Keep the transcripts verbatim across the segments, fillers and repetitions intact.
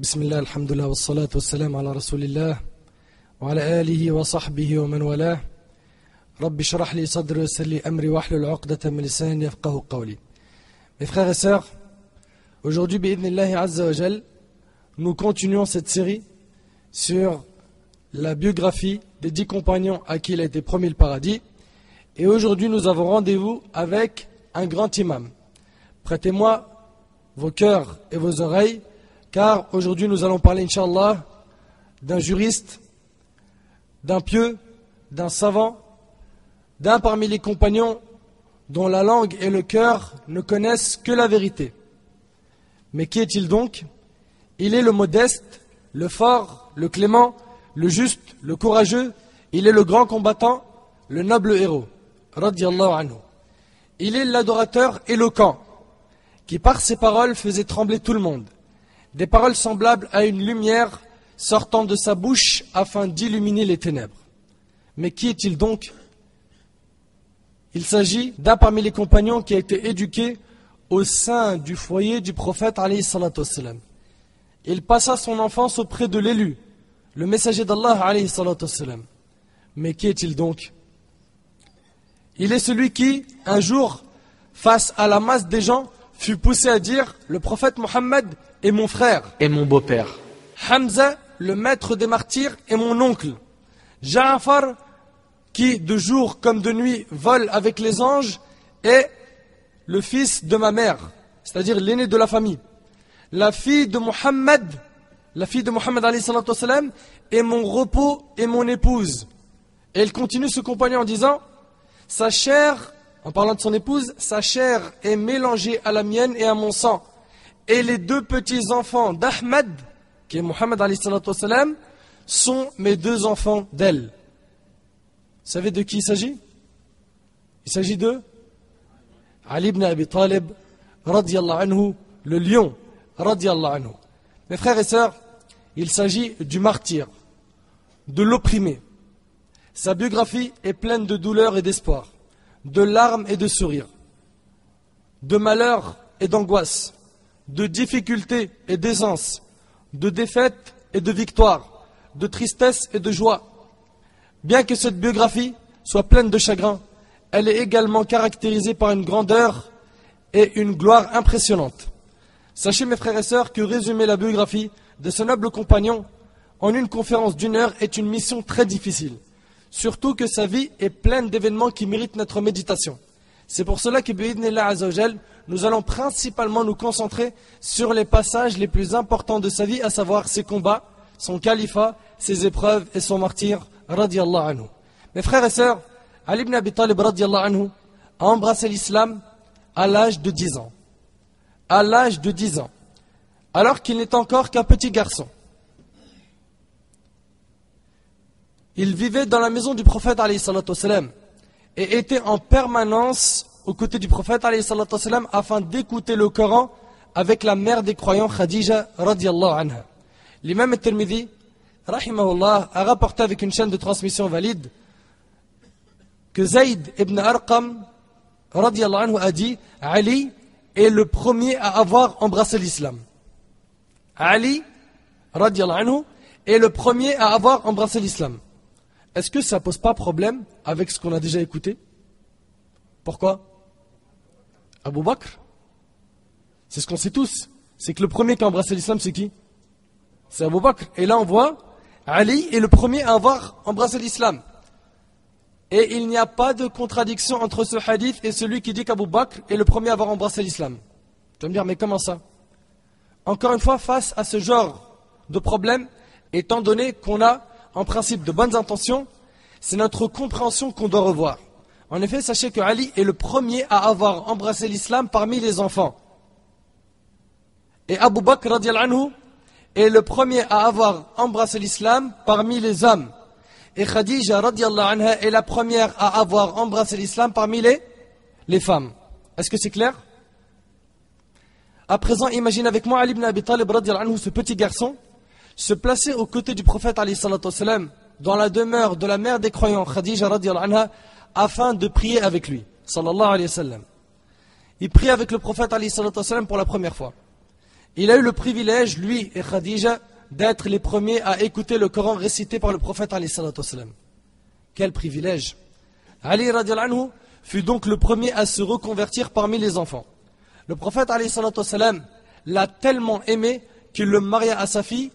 بسم الله الحمد لله والصلاة والسلام على رسول الله وعلى آله وصحبه ومن والاه. رب اشرح لي صدري ويسر لي أمري واحلل عقدة من لساني يفقهوا قولي. Mes frères et sœurs, aujourd'hui, bi'idnillahi azza wa jal, nous continuons cette série sur la biographie des dix compagnons à qui il a été promis le paradis. Et aujourd'hui, nous avons rendez-vous avec un grand imam. Prêtez-moi vos cœurs et vos oreilles, car aujourd'hui nous allons parler, Inch'Allah, d'un juriste, d'un pieux, d'un savant, d'un parmi les compagnons dont la langue et le cœur ne connaissent que la vérité. Mais qui est-il donc? Il est le modeste, le fort, le clément, le juste, le courageux, il est le grand combattant, le noble héros, radiyallahu anhu. Il est l'adorateur éloquent, qui par ses paroles faisait trembler tout le monde. Des paroles semblables à une lumière sortant de sa bouche afin d'illuminer les ténèbres. Mais qui est-il donc? Il s'agit d'un parmi les compagnons qui a été éduqué au sein du foyer du prophète alayhi salatu wassalam. Il passa son enfance auprès de l'élu, le messager d'Allah alayhi salatu wassalam. Mais qui est-il donc? Il est celui qui, un jour, face à la masse des gens, fut poussé à dire: le prophète Mohammed est mon frère et mon beau-père. Hamza, le maître des martyrs, est mon oncle. Jaafar, qui de jour comme de nuit vole avec les anges, est le fils de ma mère, c'est-à-dire l'aîné de la famille. La fille de Mohammed, la fille de Mohammed alayhi salatu wassalam, est mon repos et mon épouse. Et il continue ce compagnon en disant: sa chair, en parlant de son épouse, sa chair est mélangée à la mienne et à mon sang. Et les deux petits-enfants d'Ahmed, qui est Mohammed alayhi salatu wassalam, sont mes deux enfants d'elle. Vous savez de qui il s'agit? Il s'agit de Ali ibn Abi Talib, radiyallahu anhu, le lion, radiyallahu anhu. Mes frères et sœurs, il s'agit du martyr, de l'opprimé. Sa biographie est pleine de douleur et d'espoir, de larmes et de sourires, de malheurs et d'angoisse, de difficultés et d'aisance, de défaites et de victoires, de tristesse et de joie. Bien que cette biographie soit pleine de chagrin, elle est également caractérisée par une grandeur et une gloire impressionnantes. Sachez, mes frères et sœurs, que résumer la biographie de ce noble compagnon en une conférence d'une heure est une mission très difficile. Surtout que sa vie est pleine d'événements qui méritent notre méditation. C'est pour cela que, bi'idnillah azza wa jal, nous allons principalement nous concentrer sur les passages les plus importants de sa vie, à savoir ses combats, son califat, ses épreuves et son martyr, radiyallahu anhu. Mes frères et sœurs, Ali ibn Abi Talib, radiyallahu anhu, a embrassé l'islam à l'âge de dix ans. À l'âge de dix ans. Alors qu'il n'est encore qu'un petit garçon. Il vivait dans la maison du prophète alayhi salatu wassalam et était en permanence aux côtés du prophète alayhi salatu wassalam afin d'écouter le Coran avec la mère des croyants, Khadija radiyallahu anha. L'imam al-Tirmidhi rahimahullah a rapporté avec une chaîne de transmission valide que Zayd ibn Arqam radiyallahu anhu a dit: Ali est le premier à avoir embrassé l'islam. Ali radiyallahu anhu est le premier à avoir embrassé l'islam. Est-ce que ça ne pose pas problème avec ce qu'on a déjà écouté? Pourquoi? Abou Bakr. C'est ce qu'on sait tous. C'est que le premier qui a embrassé l'islam, c'est qui? C'est Abou Bakr. Et là on voit, Ali est le premier à avoir embrassé l'islam. Et il n'y a pas de contradiction entre ce hadith et celui qui dit qu'Abou Bakr est le premier à avoir embrassé l'islam. Tu vas me dire, mais comment ça? Encore une fois, face à ce genre de problème, étant donné qu'on a en principe de bonnes intentions, c'est notre compréhension qu'on doit revoir. En effet, sachez que Ali est le premier à avoir embrassé l'islam parmi les enfants. Et Abou Bakr radiyallahu anhu est le premier à avoir embrassé l'islam parmi les hommes. Et Khadija radiyallahu anha est la première à avoir embrassé l'islam parmi les, les femmes. Est-ce que c'est clair? À présent, imagine avec moi Ali ibn Abi Talib radiyallahu anhu, ce petit garçon, se placer aux côtés du prophète alayhi salatu wassalam dans la demeure de la mère des croyants, Khadija radiyallahu anha, afin de prier avec lui, sallallahu alayhi wa sallam. Il prie avec le prophète alayhi salatu wassalam pour la première fois. Il a eu le privilège, lui et Khadija, d'être les premiers à écouter le Coran récité par le prophète alayhi salatu wassalam. Quel privilège! Ali radiallahu anhu fut donc le premier à se reconvertir parmi les enfants. Le prophète alayhi salatu wassalam l'a tellement aimé qu'il le maria à sa fille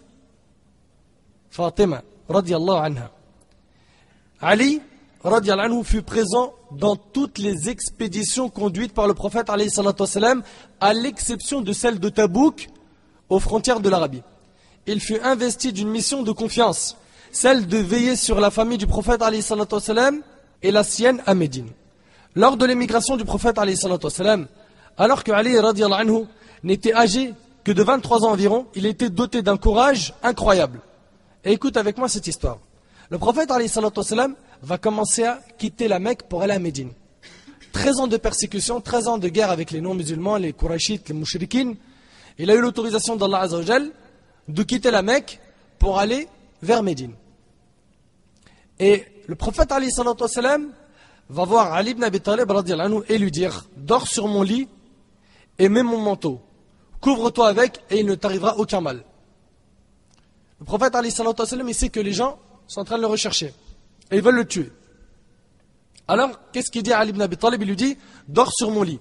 Fatima radiallahu anha. Ali radiallahu anhu fut présent dans toutes les expéditions conduites par le prophète alayhi salatu wassalam, à l'exception de celle de Tabouk aux frontières de l'Arabie. Il fut investi d'une mission de confiance, celle de veiller sur la famille du prophète alayhi salatu wassalam et la sienne à Médine. Lors de l'émigration du prophète alayhi salatu wassalam, alors que Ali radiallahu anhu n'était âgé que de vingt-trois ans environ, il était doté d'un courage incroyable. Et écoute avec moi cette histoire. Le prophète alayhi salatu wassalam va commencer à quitter la Mecque pour aller à Médine. treize ans de persécution, treize ans de guerre avec les non-musulmans, les Qurayshites, les Mouchrikines. Il a eu l'autorisation d'Allah Azza wa Jal de quitter la Mecque pour aller vers Médine. Et le prophète alayhi salatu wassalam va voir Ali ibn Abi Talib radiallahu anhu et lui dire: dors sur mon lit et mets mon manteau, couvre-toi avec et il ne t'arrivera aucun mal. Le prophète alayhi salatu wassalam, il sait que les gens sont en train de le rechercher et ils veulent le tuer. Alors, qu'est-ce qu'il dit à Ali ibn Abi Talib? Il lui dit: dors sur mon lit.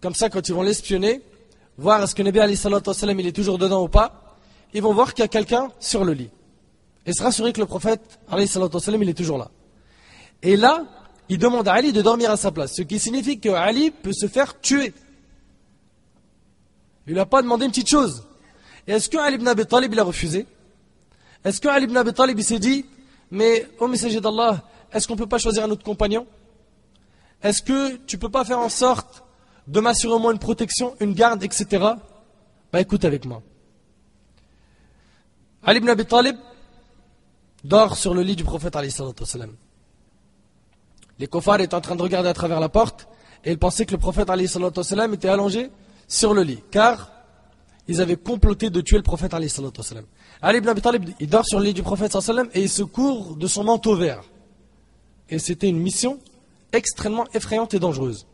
Comme ça, quand ils vont l'espionner, voir est-ce que Nabi alayhi salatu wassalam il est toujours dedans ou pas, ils vont voir qu'il y a quelqu'un sur le lit et se rassurer que le prophète alayhi salatu wassalam il est toujours là. Et là, il demande à Ali de dormir à sa place, ce qui signifie que Ali peut se faire tuer. Il n'a pas demandé une petite chose. Et est-ce que Ali ibn Abi Talib il a refusé? Est-ce que Ali ibn Abi Talib il s'est dit: mais ô messager d'Allah, est-ce qu'on ne peut pas choisir un autre compagnon? Est-ce que tu ne peux pas faire en sorte de m'assurer au moins une protection, une garde, et cetera? Bah écoute avec moi. Ali ibn Abi Talib dort sur le lit du prophète alayhi salatu wassalam. Les koffars étaient en train de regarder à travers la porte et ils pensaient que le prophète alayhi salatu wassalam était allongé sur le lit, car ils avaient comploté de tuer le prophète alayhi salatu wassalam. Ali ibn Abi Talib, il dort sur le lit du prophète sallallahu alayhi wa sallam et il se couvre de son manteau vert. Et c'était une mission extrêmement effrayante et dangereuse,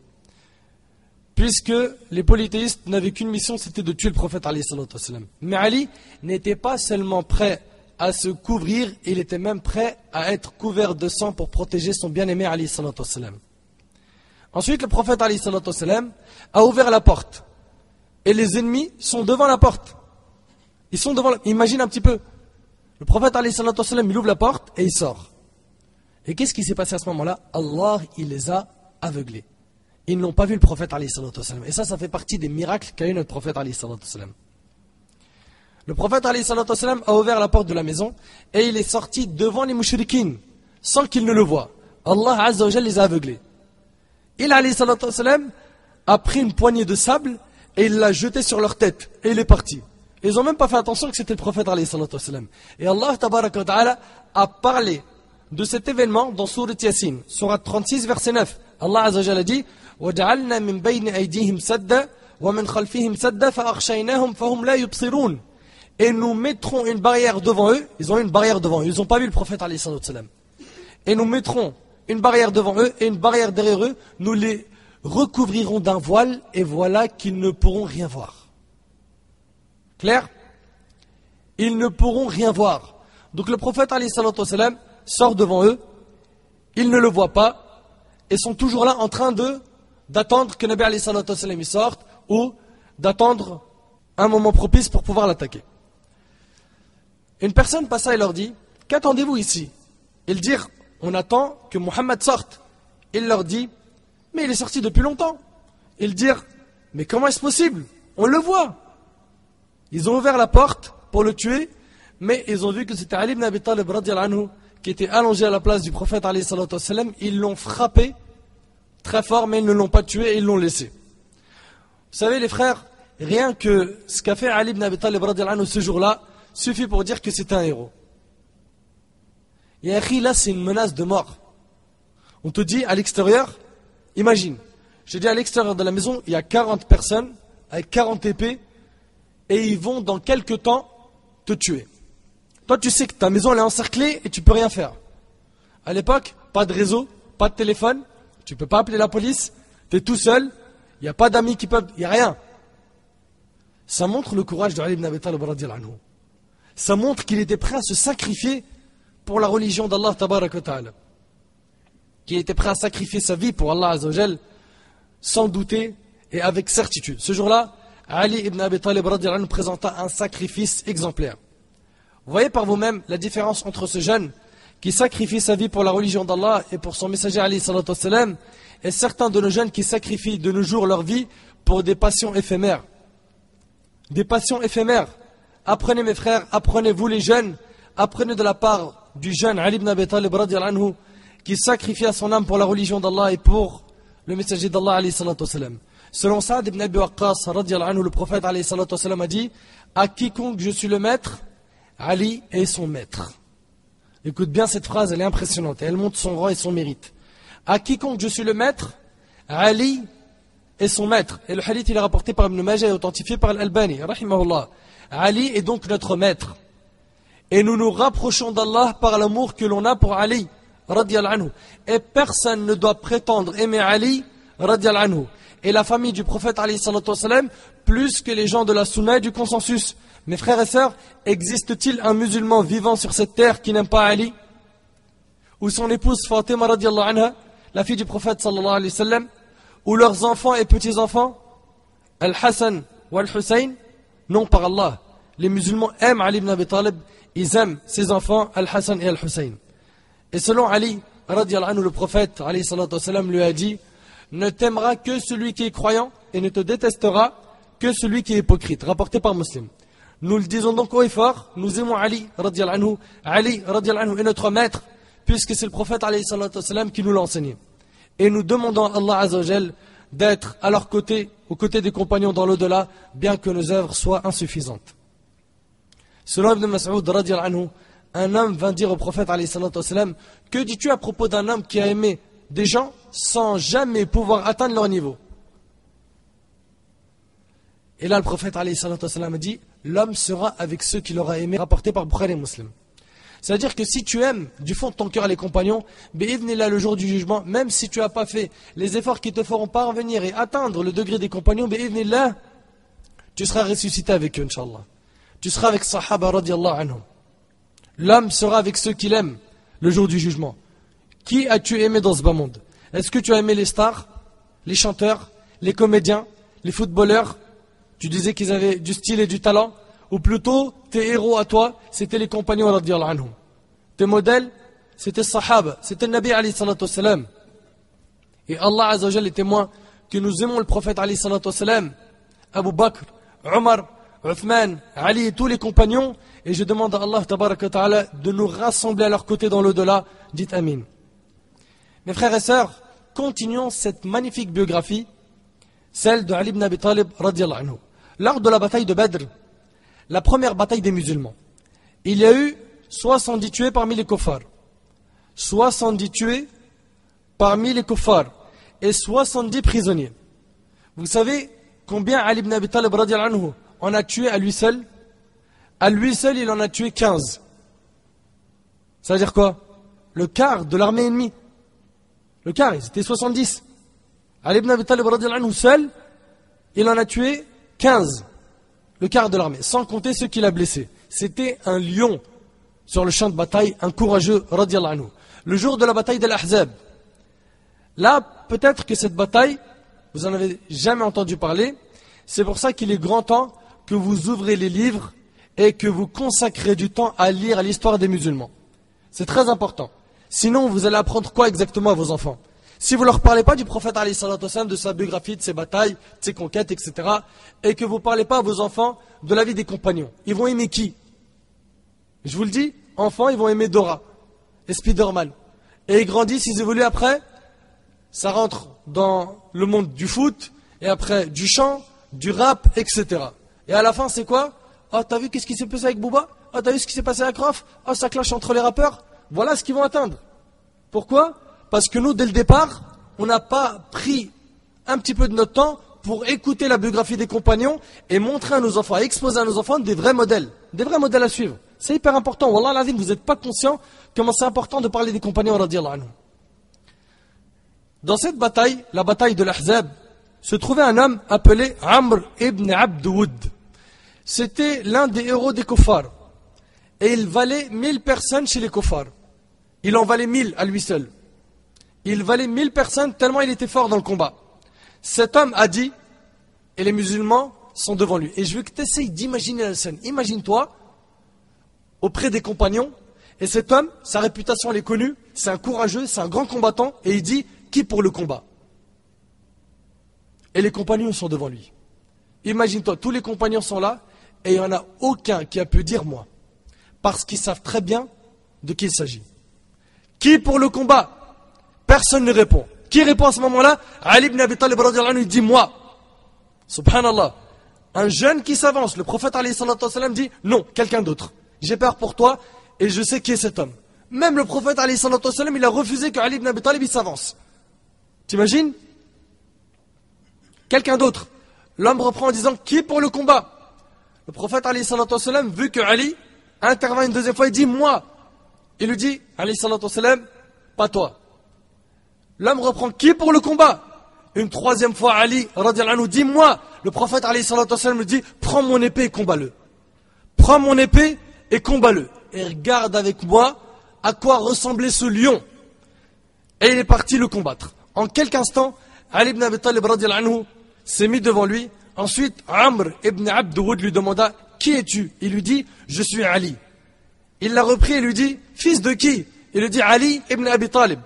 puisque les polythéistes n'avaient qu'une mission, c'était de tuer le prophète alayhi salatu wassalam. Mais Ali n'était pas seulement prêt à se couvrir, il était même prêt à être couvert de sang pour protéger son bien-aimé alayhi salatu wassalam. Ensuite, le prophète alayhi salatu wassalam a ouvert la porte. Et les ennemis sont devant la porte. Ils sont devant la... Imagine un petit peu. Le prophète alayhi salatu wassalam, il ouvre la porte et il sort. Et qu'est-ce qui s'est passé à ce moment-là? Allah, il les a aveuglés. Ils n'ont pas vu le prophète alayhi salatu wassalam. Et ça, ça fait partie des miracles qu'a eu notre prophète alayhi salatu wassalam. Le prophète alayhi salatu wassalam a ouvert la porte de la maison et il est sorti devant les mouchrikines sans qu'ils ne le voient. Allah Azza wa Jal les a aveuglés. Il alayhi salatu wassalam a pris une poignée de sable et il l'a jeté sur leur tête et il est parti. Ils n'ont même pas fait attention que c'était le prophète alayhi salatu wassalam. Et Allah tabaraka wa ta'ala a parlé de cet événement dans Surat Yasin, Surat trente-six, verset neuf. Allah Azza wa Jalla dit: وَجَعَلْنَا مِنْ بَيْنِ أَيْدِيهِمْ سَدَّ وَمِنْ خَلْفِهِمْ سَدَّ فَأَغْشَيْنَاهُمْ فَهُمْ لَا يُبْصِرُونَ. Et nous mettrons une barrière devant eux. Ils ont eu une barrière devant eux. Ils n'ont pas vu le prophète alayhi salatu wassalam. Et nous mettrons une barrière devant eux et une barrière derrière eux. Nous les recouvriront d'un voile et voilà qu'ils ne pourront rien voir. Clair? Ils ne pourront rien voir. Donc le prophète alayhi salatu wassalam sort devant eux, ils ne le voient pas et sont toujours là en train de d'attendre que Nabi alayhi salatu wassalam sorte ou d'attendre un moment propice pour pouvoir l'attaquer. Une personne passa et leur dit: qu'attendez-vous ici? Ils dirent: on attend que Muhammad sorte. Il leur dit: mais il est sorti depuis longtemps. Ils dirent: mais comment est-ce possible? On le voit. Ils ont ouvert la porte pour le tuer, mais ils ont vu que c'était Ali ibn Abi Talib radiallahu anhu qui était allongé à la place du prophète alayhi salatu wassalam. Ils l'ont frappé très fort, mais ils ne l'ont pas tué et ils l'ont laissé. Vous savez les frères, rien que ce qu'a fait Ali ibn Abi Talib radiallahu anhu ce jour-là suffit pour dire que c'était un héros. Et là c'est une menace de mort. On te dit à l'extérieur, imagine, je dis à l'extérieur de la maison, il y a quarante personnes avec quarante épées et ils vont dans quelques temps te tuer. Toi tu sais que ta maison elle est encerclée et tu peux rien faire. À l'époque, pas de réseau, pas de téléphone, tu peux pas appeler la police, tu es tout seul, il n'y a pas d'amis qui peuvent, il n'y a rien. Ça montre le courage de Ali ibn Abi Talib radhiyallahu anhu. Ça montre qu'il était prêt à se sacrifier pour la religion d'Allah tabarak wa ta'ala. Qu'il était prêt à sacrifier sa vie pour Allah azza wa jal, sans douter et avec certitude. Ce jour-là, Ali ibn Abi Talib radhiyallahu anhu présenta un sacrifice exemplaire. Vous voyez par vous-même la différence entre ce jeune qui sacrifie sa vie pour la religion d'Allah et pour son messager alayhi salatu wassalam, et certains de nos jeunes qui sacrifient de nos jours leur vie pour des passions éphémères. Des passions éphémères. Apprenez mes frères, apprenez-vous les jeunes, apprenez de la part du jeune Ali ibn Abi Talib radhiyallahu anhu qui sacrifia son âme pour la religion d'Allah et pour le messager d'Allah alayhi salatu wassalam. Selon Saad ibn Abi Waqqas radhiyallahu anhu, le prophète alayhi salatu wassalam a dit: à quiconque je suis le maître, Ali est son maître. Écoute bien cette phrase, elle est impressionnante, elle montre son rang et son mérite. À quiconque je suis le maître, Ali est son maître. Et le hadith, il est rapporté par Ibn Majah et authentifié par l'Albani, rahimahullah. Ali est donc notre maître. Et nous nous rapprochons d'Allah par l'amour que l'on a pour Ali, radhiyallahu anhu. Et personne ne doit prétendre aimer Ali, radhiyallahu anhu, et la famille du prophète, alayhi salatu wassalam, plus que les gens de la sunna et du consensus. Mes frères et sœurs, existe-t-il un musulman vivant sur cette terre qui n'aime pas Ali? Ou son épouse Fatima radhiyallahu anha, la fille du prophète sallallahu alayhi wa sallam? Ou leurs enfants et petits-enfants? Al-Hassan ou Al-Hussein? Non, par Allah. Les musulmans aiment Ali ibn Abi Talib, ils aiment ses enfants, Al-Hassan et Al-Hussein. Et selon Ali, radhiyallahu anhu, le prophète alayhi salatu wassalam, lui a dit: ne t'aimera que celui qui est croyant et ne te détestera que celui qui est hypocrite. Rapporté par Muslim. Nous le disons donc haut et fort, nous aimons Ali radhiyallahu anhu. Ali radhiyallahu anhu est notre maître, puisque c'est le prophète alayhi salatu wassalam qui nous l'a enseigné. Et nous demandons à Allah azza wa jal d'être à leur côté, aux côtés des compagnons dans l'au-delà, bien que nos œuvres soient insuffisantes. Selon Ibn Mas'ud radhiyallahu anhu, un homme vint dire au prophète alayhi salatu wassalam: que dis-tu à propos d'un homme qui a aimé des gens sans jamais pouvoir atteindre leur niveau? Et là, le prophète alayhi salatu wassalam a dit: l'homme sera avec ceux qu'il aura aimé. Rapporté par Bukhari et Muslim. C'est-à-dire que si tu aimes du fond de ton cœur les compagnons, bi'idhnillah, le jour du jugement, même si tu n'as pas fait les efforts qui te feront parvenir et atteindre le degré des compagnons, bi'idhnillah, tu seras ressuscité avec eux, inch'Allah. Tu seras avec sahaba radiyallahu anhum. L'homme sera avec ceux qu'il aime le jour du jugement. Qui as-tu aimé dans ce bas monde? Est-ce que tu as aimé les stars, les chanteurs, les comédiens, les footballeurs? Tu disais qu'ils avaient du style et du talent, ou plutôt tes héros à toi, c'était les compagnons radhiyallahu anhum. Tes modèles, c'était sahaba, c'était le Nabi alayhi salatu wassalam. Et Allah azza wa jalla est témoin que nous aimons le prophète alayhi salatu wassalam, Abu Bakr, Omar, Uthman, Ali et tous les compagnons. Et je demande à Allah tabaraka ta'ala de nous rassembler à leur côté dans l'au-delà. Dites amin. Mes frères et sœurs, continuons cette magnifique biographie, celle de Ali ibn Abi Talib radhiyallahu anhu. Lors de la bataille de Badr, la première bataille des musulmans, il y a eu soixante-dix tués parmi les kuffars. soixante-dix tués parmi les kuffars et soixante-dix prisonniers. Vous savez combien Ali ibn Abi Talib radhiyallahu anhu en a tué à lui seul? À lui seul, il en a tué quinze. Ça veut dire quoi? Le quart de l'armée ennemie. Le quart, c'était soixante-dix. Ali ibn Abi Talib radhiyallahu anhu seul, il en a tué quinze, le quart de l'armée, sans compter ceux qu'il a blessés. C'était un lion sur le champ de bataille, un courageux, radhiyallahu anhu. Le jour de la bataille de l'Ahzab, là, peut-être que cette bataille, vous n'en avez jamais entendu parler, c'est pour ça qu'il est grand temps que vous ouvrez les livres et que vous consacrez du temps à lire l'histoire des musulmans. C'est très important. Sinon, vous allez apprendre quoi exactement à vos enfants? Si vous ne leur parlez pas du prophète alayhi salatu wassalam, de sa biographie, de ses batailles, de ses conquêtes, et cetera, et que vous ne parlez pas à vos enfants de la vie des compagnons, ils vont aimer qui? Je vous le dis, enfants, ils vont aimer Dora et Spider-Man. Et ils grandissent, ils évoluent après, ça rentre dans le monde du foot, et après du chant, du rap, et cetera. Et à la fin, c'est quoi? Oh, t'as vu qu'est-ce qui s'est passé avec Booba? Oh, t'as vu ce qui s'est passé avec Croft? Oh, ça clash entre les rappeurs? Voilà ce qu'ils vont atteindre. Pourquoi? Parce que nous, dès le départ, on n'a pas pris un petit peu de notre temps pour écouter la biographie des compagnons et montrer à nos enfants, exposer à nos enfants des vrais modèles, des vrais modèles à suivre. C'est hyper important. Wallah l'azim, vous n'êtes pas conscient comment c'est important de parler des compagnons, radhiyallahu anhu. Dans cette bataille, la bataille de l'Ahzab, se trouvait un homme appelé Amr ibn Abd Wudd. c'était l'un des héros des kuffars. Et il valait mille personnes chez les kuffars. Il en valait mille à lui seul. Il valait mille personnes tellement il était fort dans le combat. Cet homme a dit, et les musulmans sont devant lui. Et je veux que tu essayes d'imaginer la scène. Imagine-toi, auprès des compagnons, et cet homme, sa réputation elle est connue, c'est un courageux, c'est un grand combattant, et il dit, qui pour le combat? Et les compagnons sont devant lui. Imagine-toi, tous les compagnons sont là, et il n'y en a aucun qui a pu dire moi, parce qu'ils savent très bien de qui il s'agit. Qui pour le combat? Personne ne répond. Qui répond à ce moment-là? Ali ibn Abi Talib il dit moi. Subhanallah. Un jeune qui s'avance, le prophète dit non, quelqu'un d'autre. J'ai peur pour toi et je sais qui est cet homme. Même le prophète il a refusé que Ali ibn Abi Talib s'avance. T'imagines? Quelqu'un d'autre. L'homme reprend en disant qui pour le combat? Le prophète vu que Ali intervient une deuxième fois, il dit moi. Il lui dit pas toi. L'homme reprend qui pour le combat? Une troisième fois, Ali, radiallahu anhu, dit moi. Le prophète, alayhi salatu wasallam, lui dit prends mon épée et combat-le. Prends mon épée et combat-le. Et regarde avec moi à quoi ressemblait ce lion. Et il est parti le combattre. En quelques instants, Ali ibn Abi Talib, radiallahu anhu, s'est mis devant lui. Ensuite, Amr ibn Abd Wudd lui demanda qui es-tu? Il lui dit je suis Ali. Il l'a repris et lui dit fils de qui? Il lui dit Ali ibn Abi Talib.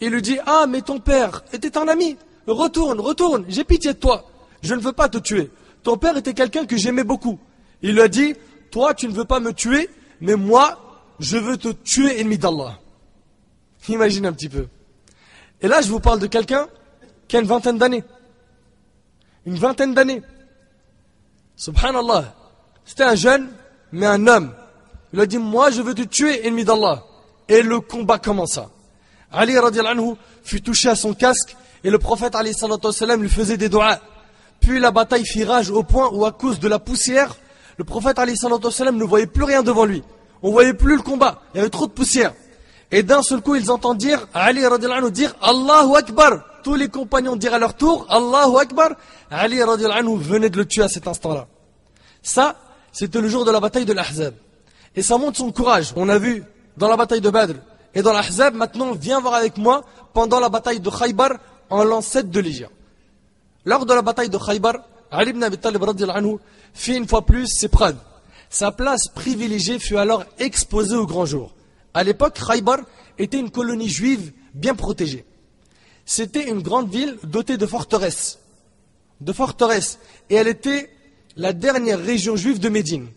Il lui dit, ah, mais ton père était un ami. Retourne, retourne, j'ai pitié de toi. Je ne veux pas te tuer. Ton père était quelqu'un que j'aimais beaucoup. Il lui a dit, toi, tu ne veux pas me tuer, mais moi, je veux te tuer, ennemi d'Allah. Imagine un petit peu. Et là, je vous parle de quelqu'un qui a une vingtaine d'années. Une vingtaine d'années. Subhanallah. C'était un jeune, mais un homme. Il lui a dit, moi, je veux te tuer, ennemi d'Allah. Et le combat commença. Ali radiallahu anhu fut touché à son casque et le prophète alayhi salatu wasallam lui faisait des doigts. Puis la bataille fit rage au point où à cause de la poussière, le prophète alayhi salatu wasallam ne voyait plus rien devant lui. On ne voyait plus le combat, il y avait trop de poussière. Et d'un seul coup ils entendirent Ali radiallahu anhu dire Allahu Akbar. Tous les compagnons dirent à leur tour Allahu Akbar. Ali radiallahu anhu venait de le tuer à cet instant-là. Ça, c'était le jour de la bataille de l'Ahzab. Et ça montre son courage. On a vu dans la bataille de Badr. Et dans l'Ahzab, maintenant, viens voir avec moi pendant la bataille de Khaybar en l'an sept de l'Hijra. Lors de la bataille de Khaybar, Ali ibn Abi Talib radhiyallahu anhu fit une fois plus ses preuves. Sa place privilégiée fut alors exposée au grand jour. À l'époque, Khaybar était une colonie juive bien protégée. C'était une grande ville dotée de forteresses. De forteresses. Et elle était la dernière région juive de Médine.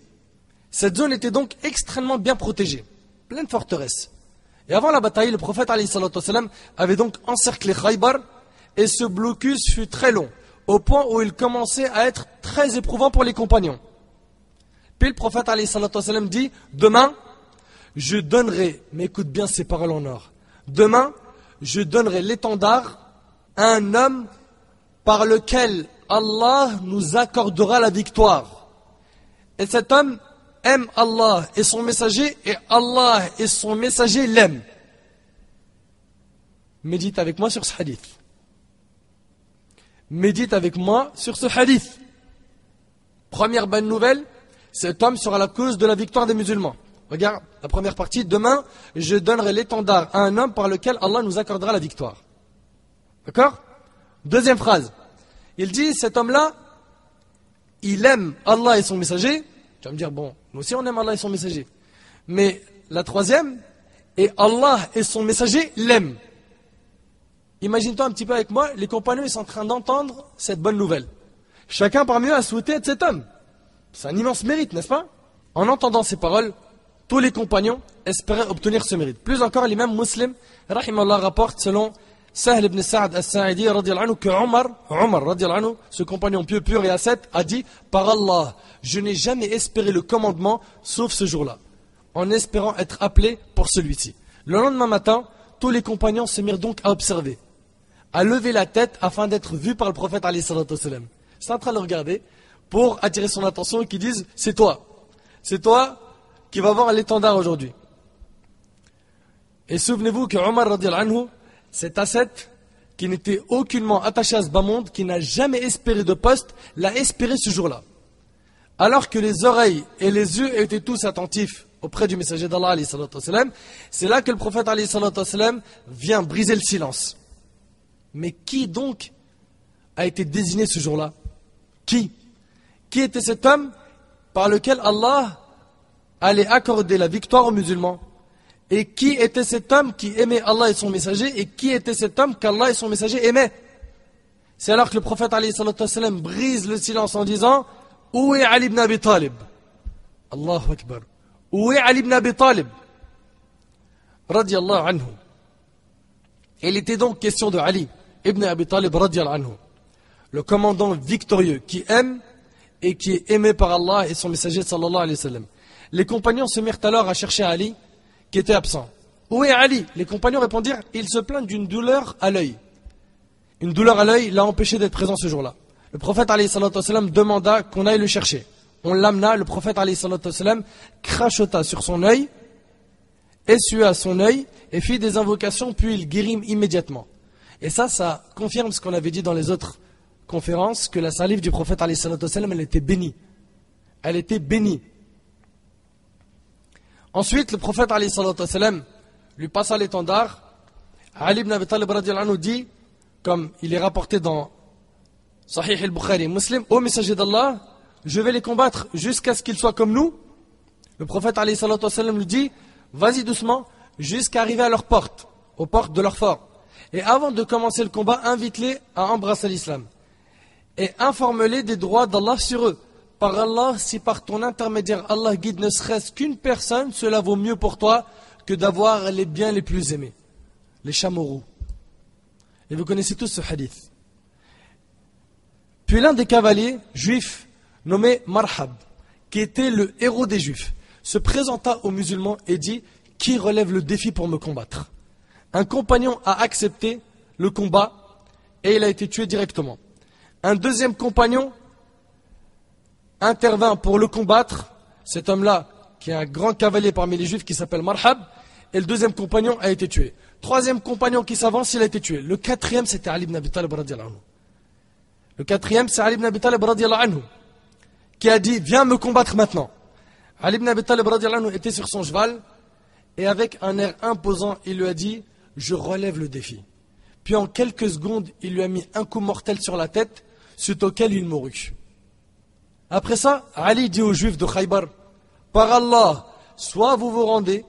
Cette zone était donc extrêmement bien protégée. Pleine de forteresses. Et avant la bataille, le prophète ﷺ avait donc encerclé Khaybar et ce blocus fut très long, au point où il commençait à être très éprouvant pour les compagnons. Puis le prophète ﷺ dit, demain, je donnerai, mais écoute bien ces paroles en or, demain, je donnerai l'étendard à un homme par lequel Allah nous accordera la victoire. Et cet homme aime Allah et son messager, et Allah et son messager l'aiment. Médite avec moi sur ce hadith. Médite avec moi sur ce hadith. Première bonne nouvelle, cet homme sera la cause de la victoire des musulmans. Regarde la première partie, demain, je donnerai l'étendard à un homme par lequel Allah nous accordera la victoire. D'accord? Deuxième phrase, il dit, cet homme-là, il aime Allah et son messager. Tu vas me dire, bon, nous aussi on aime Allah et son messager. Mais la troisième, et Allah et son messager l'aiment. Imagine-toi un petit peu avec moi, les compagnons ils sont en train d'entendre cette bonne nouvelle. Chacun parmi eux a souhaité être cet homme. C'est un immense mérite, n'est-ce pas? En entendant ces paroles, tous les compagnons espéraient obtenir ce mérite. Plus encore, l'imam Muslim, rahimallah, rapporte selon Sahl ibn Sa'd al-Sa'idi, que Omar, Omar, ce compagnon pieux, pur et ascète, a dit « Par Allah, je n'ai jamais espéré le commandement sauf ce jour-là », en espérant être appelé pour celui-ci. Le lendemain matin, tous les compagnons se mirent donc à observer, à lever la tête afin d'être vus par le prophète alayhi salatu wasalam. C'est en train de le regarder pour attirer son attention et qu'ils disent « C'est toi, c'est toi qui vas voir l'étendard aujourd'hui ». Et souvenez-vous que Omar radiallahu anhu, cet ascète qui n'était aucunement attaché à ce bas monde, qui n'a jamais espéré de poste, l'a espéré ce jour-là. alors que les oreilles et les yeux étaient tous attentifs auprès du messager d'Allah, c'est là que le prophète vient briser le silence. Mais qui donc a été désigné ce jour-là? Qui Qui était cet homme par lequel Allah allait accorder la victoire aux musulmans? Et qui était cet homme qui aimait Allah et son messager? Et qui était cet homme qu'Allah et son messager aimaient? C'est alors que le prophète brise le silence en disant: où est Ali ibn Abi Talib? Allahu Akbar. Où est Ali ibn Abi Talib? Radiallahu anhu. Il était donc question de Ali ibn Abi Talib radiallahu anhu, le commandant victorieux qui aime et qui est aimé par Allah et son messager sallallahu alayhi wa sallam. Les compagnons se mirent alors à chercher Ali qui était absent. Où est Ali? Les compagnons répondirent: il se plaint d'une douleur à l'œil. Une douleur à l'œil l'a empêché d'être présent ce jour-là. Le prophète alayhi salatu wassalam demanda qu'on aille le chercher. On l'amena, le prophète alayhi salatu wassalam crachota sur son œil, essua son œil et fit des invocations, puis il guérit immédiatement. Et ça, ça confirme ce qu'on avait dit dans les autres conférences, que la salive du prophète alayhi salatu wassalam, elle était bénie. Elle était bénie. Ensuite, le prophète alayhi salatu wassalam lui passa l'étendard. Ali ibn Abi Talib radiallahu anhu dit, comme il est rapporté dans Sahih al-Bukhari Muslim: ô messager d'Allah, je vais les combattre jusqu'à ce qu'ils soient comme nous. Le prophète alayhi salatu wassalam lui dit: vas-y doucement jusqu'à arriver à leur porte, aux portes de leur fort. Et avant de commencer le combat, invite-les à embrasser l'islam. Et informe-les des droits d'Allah sur eux. Par Allah, si par ton intermédiaire Allah guide ne serait-ce qu'une personne, cela vaut mieux pour toi que d'avoir les biens les plus aimés, les chameaux roux. Et vous connaissez tous ce hadith. Puis l'un des cavaliers juifs, nommé Marhab, qui était le héros des juifs, se présenta aux musulmans et dit: qui relève le défi pour me combattre? Un compagnon a accepté le combat et il a été tué directement. Un deuxième compagnon intervint pour le combattre, cet homme-là qui est un grand cavalier parmi les juifs qui s'appelle Marhab, et le deuxième compagnon a été tué. Troisième compagnon qui s'avance, il a été tué. Le quatrième, c'était Ali ibn Abi Talib radiallahu anhu. Le quatrième, c'est Ali ibn Abi Talib radiallahu anhu, qui a dit: viens me combattre maintenant. Ali ibn Abi Talib radiallahu anhu était sur son cheval, et avec un air imposant, il lui a dit: je relève le défi. Puis en quelques secondes, il lui a mis un coup mortel sur la tête, suite auquel il mourut. Après ça, Ali dit aux juifs de Khaybar: par Allah, soit vous vous rendez,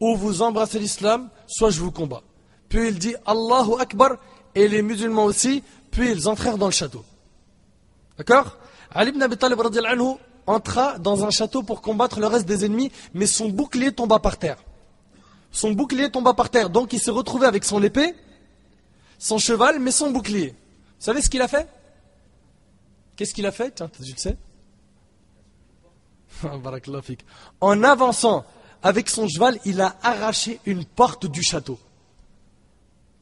ou vous embrassez l'islam, soit je vous combats. Puis il dit Allahu Akbar, et les musulmans aussi, puis ils entrèrent dans le château. D'accord? Ali ibn Abi Talib radiallahu anhu entra dans un château pour combattre le reste des ennemis, mais son bouclier tomba par terre. Son bouclier tomba par terre, donc il s'est retrouvé avec son épée, son cheval, mais son bouclier. Vous savez ce qu'il a fait? Qu'est-ce qu'il a fait? Tiens, tu le sais. Barakallahu fik. En avançant avec son cheval, il a arraché une porte du château.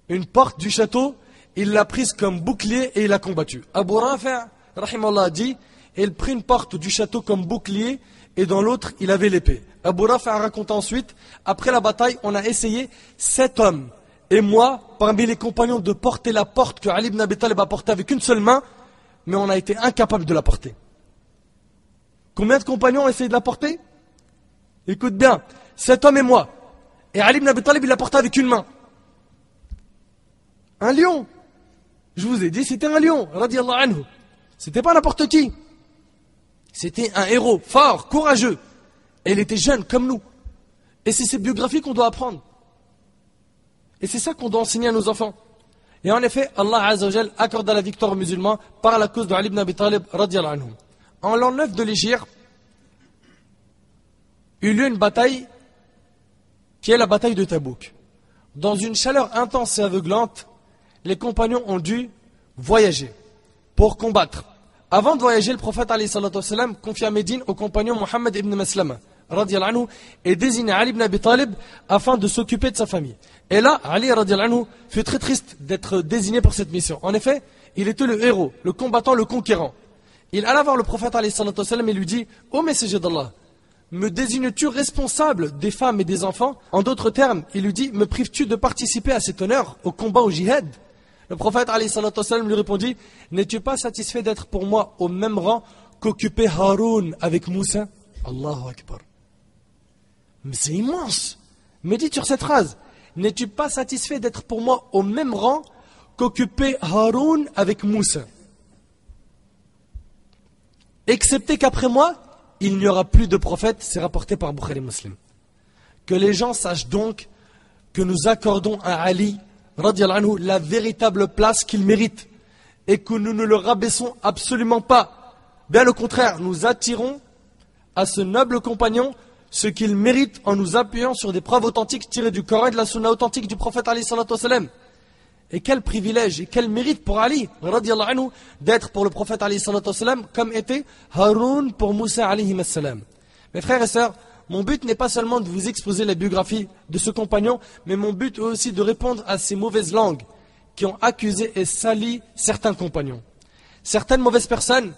Une porte du château, il l'a prise comme bouclier et il l'a combattue. Abu Rafi, rahimallah, dit: il prit une porte du château comme bouclier et dans l'autre, il avait l'épée. Abu Rafi raconte ensuite: après la bataille, on a essayé, sept hommes et moi, parmi les compagnons, de porter la porte que Ali ibn Abi Talib a portée avec une seule main, mais on a été incapable de la porter. Combien de compagnons ont essayé de la porter? Écoute bien, cet homme et moi. Et Ali ibn Abi Talib, il l'a porté avec une main. Un lion. Je vous ai dit, c'était un lion, radiallahu anhu. C'était pas n'importe qui. C'était un héros, fort, courageux. Et il était jeune, comme nous. Et c'est ces biographies qu'on doit apprendre. Et c'est ça qu'on doit enseigner à nos enfants. Et en effet, Allah Azzawajal accorda la victoire aux musulmans par la cause de Ali ibn Abi Talib, radiallahu anhu. En l'an neuf de l'Hégire, eut lieu une bataille qui est la bataille de Tabouk. Dans une chaleur intense et aveuglante, les compagnons ont dû voyager pour combattre. Avant de voyager, le prophète alayhi salatu wassalam confia Médine au compagnon Mohammed ibn Maslama radiallahu anhu et désigna Ali ibn Abi Talib afin de s'occuper de sa famille. Et là, Ali radiallahu anhu fut très triste d'être désigné pour cette mission. En effet, il était le héros, le combattant, le conquérant. Il alla voir le prophète alayhi salatu wassalam et lui dit: ô messager d'Allah, me désignes-tu responsable des femmes et des enfants? En d'autres termes, il lui dit: me prives-tu de participer à cet honneur, au combat, au jihad? Le prophète alayhi salatu wassalam lui répondit: n'es-tu pas satisfait d'être pour moi au même rang qu'occupait Haroun avec Moussa. Allahu Akbar. Mais c'est immense. Médite sur cette phrase. N'es-tu pas satisfait d'être pour moi au même rang qu'occupait Haroun avec Moussa? Excepté qu'après moi, il n'y aura plus de prophète, c'est rapporté par Bukhari Muslim. Que les gens sachent donc que nous accordons à Ali, radiyallahu anhu, la véritable place qu'il mérite et que nous ne le rabaissons absolument pas. Bien le contraire, nous attirons à ce noble compagnon ce qu'il mérite en nous appuyant sur des preuves authentiques tirées du Coran et de la Sunna authentique du prophète alayhi salatu wassalam. Et quel privilège et quel mérite pour Ali radiyallahu anhu d'être pour le prophète alayhi salatu wassalam comme était Haroun pour Moussa alayhi salam. Mes frères et sœurs, mon but n'est pas seulement de vous exposer la biographie de ce compagnon, mais mon but est aussi de répondre à ces mauvaises langues qui ont accusé et sali certains compagnons. Certaines mauvaises personnes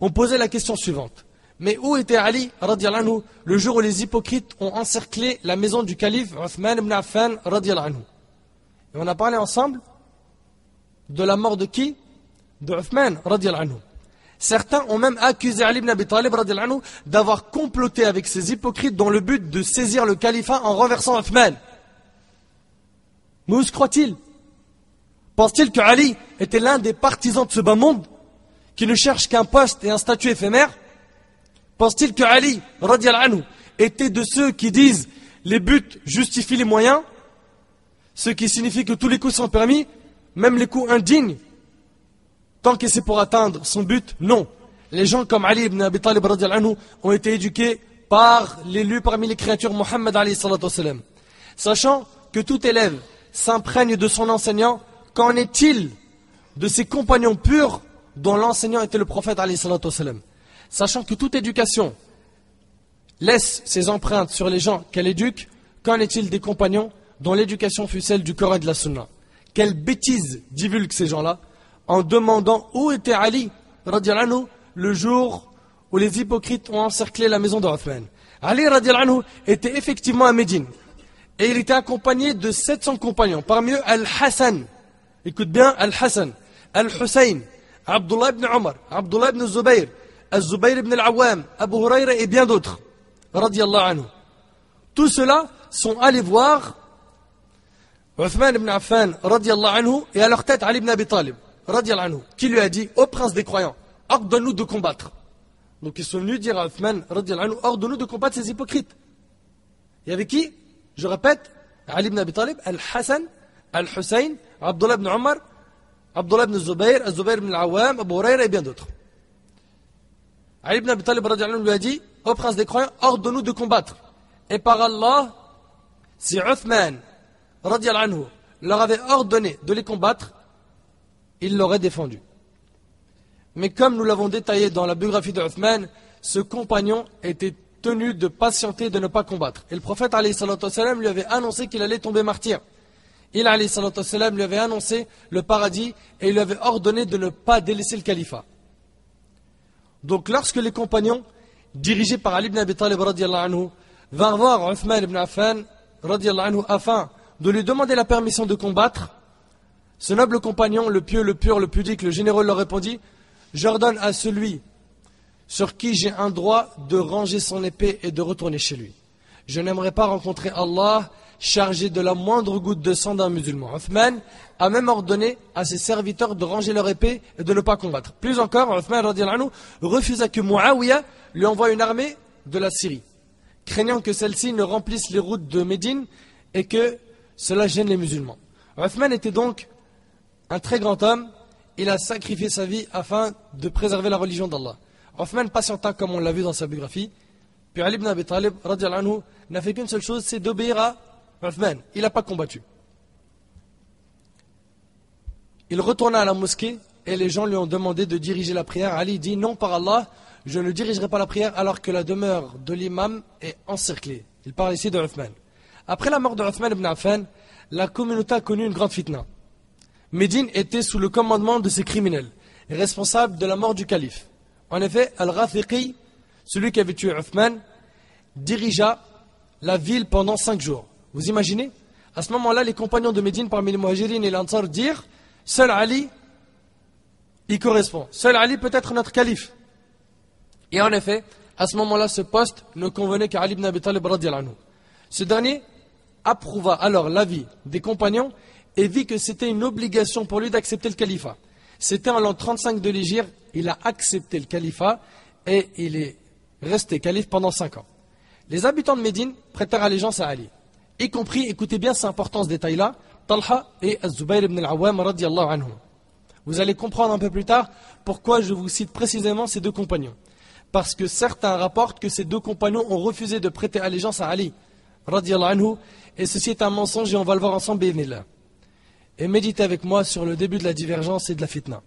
ont posé la question suivante. Mais où était Ali radiyallahu anhu le jour où les hypocrites ont encerclé la maison du calife Uthman ibn Affan radiyallahu anhu? Et on a parlé ensemble de la mort de qui? De Uthman radiyallahu anhu. Certains ont même accusé Ali ibn Abi Talib d'avoir comploté avec ces hypocrites dans le but de saisir le califat en renversant Uthman. Mais où se croit-il? Pense-t-il que Ali était l'un des partisans de ce bas monde qui ne cherche qu'un poste et un statut éphémère? Pense-t-il que Ali radiyallahu anhu était de ceux qui disent les buts justifient les moyens, ce qui signifie que tous les coups sont permis, même les coups indignes, tant que c'est pour atteindre son but? Non. Les gens comme Ali ibn Abi Talib radiyallahu anhu ont été éduqués par l'élu parmi les créatures Muhammad alayhi salatu wassalam. Sachant que tout élève s'imprègne de son enseignant, qu'en est-il de ses compagnons purs dont l'enseignant était le prophète alayhi salatu wassalam? Sachant que toute éducation laisse ses empreintes sur les gens qu'elle éduque, qu'en est-il des compagnons dont l'éducation fut celle du Coran et de la Sunna? Quelle bêtise divulguent ces gens-là en demandant où était Ali radiyallahu anhu le jour où les hypocrites ont encerclé la maison d'Uthman. Ali radiyallahu anhu était effectivement à Médine et il était accompagné de sept cents compagnons, parmi eux Al-Hassan, écoute bien, Al-Hassan, Al-Hussein, Abdullah ibn Omar, Abdullah ibn Zubayr, Al-Zubayr ibn Al-Awwam, Abu Hurayra et bien d'autres radiyallahu anhu. Tous ceux-là sont allés voir Uthman ibn Affan radiyallahu anhu et à leur tête Ali ibn Abi Talib radiyallahu anhu, qui lui a dit, ô prince des croyants, ordonne-nous de combattre. Donc ils sont venus dire à Uthman radiyallahu anhu, ordonne-nous de combattre ces hypocrites. Il y avait qui? Je répète, Ali ibn Abi Talib, Al-Hassan, Al-Hussein, Abdullah ibn Omar, Abdullah ibn Zubayr, Al-Zubayr ibn Al-Awwam, Abu Hurayra et bien d'autres. Ali ibn Abi Talib radiyallahu anhu lui a dit, ô prince des croyants, ordonne-nous de combattre. Et par Allah, si Uthman radiyallahu anhu leur avait ordonné de les combattre, il l'aurait défendu. Mais comme nous l'avons détaillé dans la biographie de Uthman, ce compagnon était tenu de patienter et de ne pas combattre. Et le prophète alayhi salatu wassalam lui avait annoncé qu'il allait tomber martyr. Il alayhi salatu wassalam lui avait annoncé le paradis et il lui avait ordonné de ne pas délaisser le califat. Donc lorsque les compagnons, dirigés par Ali ibn Abi Talib radiyallahu anhu, vinrent voir Uthman ibn Affan radiyallahu anhu afin de lui demander la permission de combattre, ce noble compagnon, le pieux, le pur, le pudique, le généreux leur répondit, « J'ordonne à celui sur qui j'ai un droit de ranger son épée et de retourner chez lui. Je n'aimerais pas rencontrer Allah chargé de la moindre goutte de sang d'un musulman. » Uthman a même ordonné à ses serviteurs de ranger leur épée et de ne pas combattre. Plus encore, Uthman radiyallahu anhu refusa que Muawiyah lui envoie une armée de la Syrie, craignant que celle-ci ne remplisse les routes de Médine et que cela gêne les musulmans. Uthman était donc un très grand homme. Il a sacrifié sa vie afin de préserver la religion d'Allah. Uthman patienta comme on l'a vu dans sa biographie. Puis Ali ibn Abi Talib radiyallahu anhu n'a fait qu'une seule chose, c'est d'obéir à Uthman. Il n'a pas combattu. Il retourna à la mosquée et les gens lui ont demandé de diriger la prière. Ali dit, non par Allah, je ne dirigerai pas la prière alors que la demeure de l'imam est encerclée. Il parle ici de Uthman. Après la mort de Uthman ibn Affan, la communauté a connu une grande fitna. Médine était sous le commandement de ces criminels, responsables de la mort du calife. En effet, Al-Rafiqi, celui qui avait tué Uthman, dirigea la ville pendant cinq jours. Vous imaginez? À ce moment-là, les compagnons de Médine parmi les Muhajirines et l'Ansar dirent, seul Ali y correspond, seul Ali peut être notre calife. Et en effet, à ce moment-là, ce poste ne convenait qu'à Ali ibn Abi Talib radhiyallahu anhu. Ce dernier approuva alors l'avis des compagnons et vit que c'était une obligation pour lui d'accepter le califat. C'était en l'an trente-cinq de l'Hégire, il a accepté le califat et il est resté calife pendant cinq ans. Les habitants de Médine prêtèrent allégeance à Ali, y compris, écoutez bien, c'est important ce détail-là, Talha et Az-Zubayr ibn al-Awwam radhiyallahu anhum. Vous allez comprendre un peu plus tard pourquoi je vous cite précisément ces deux compagnons. Parce que certains rapportent que ces deux compagnons ont refusé de prêter allégeance à Ali radhiyallahu anhu, et ceci est un mensonge et on va le voir ensemble bi'idhnillah. Et méditez avec moi sur le début de la divergence et de la fitna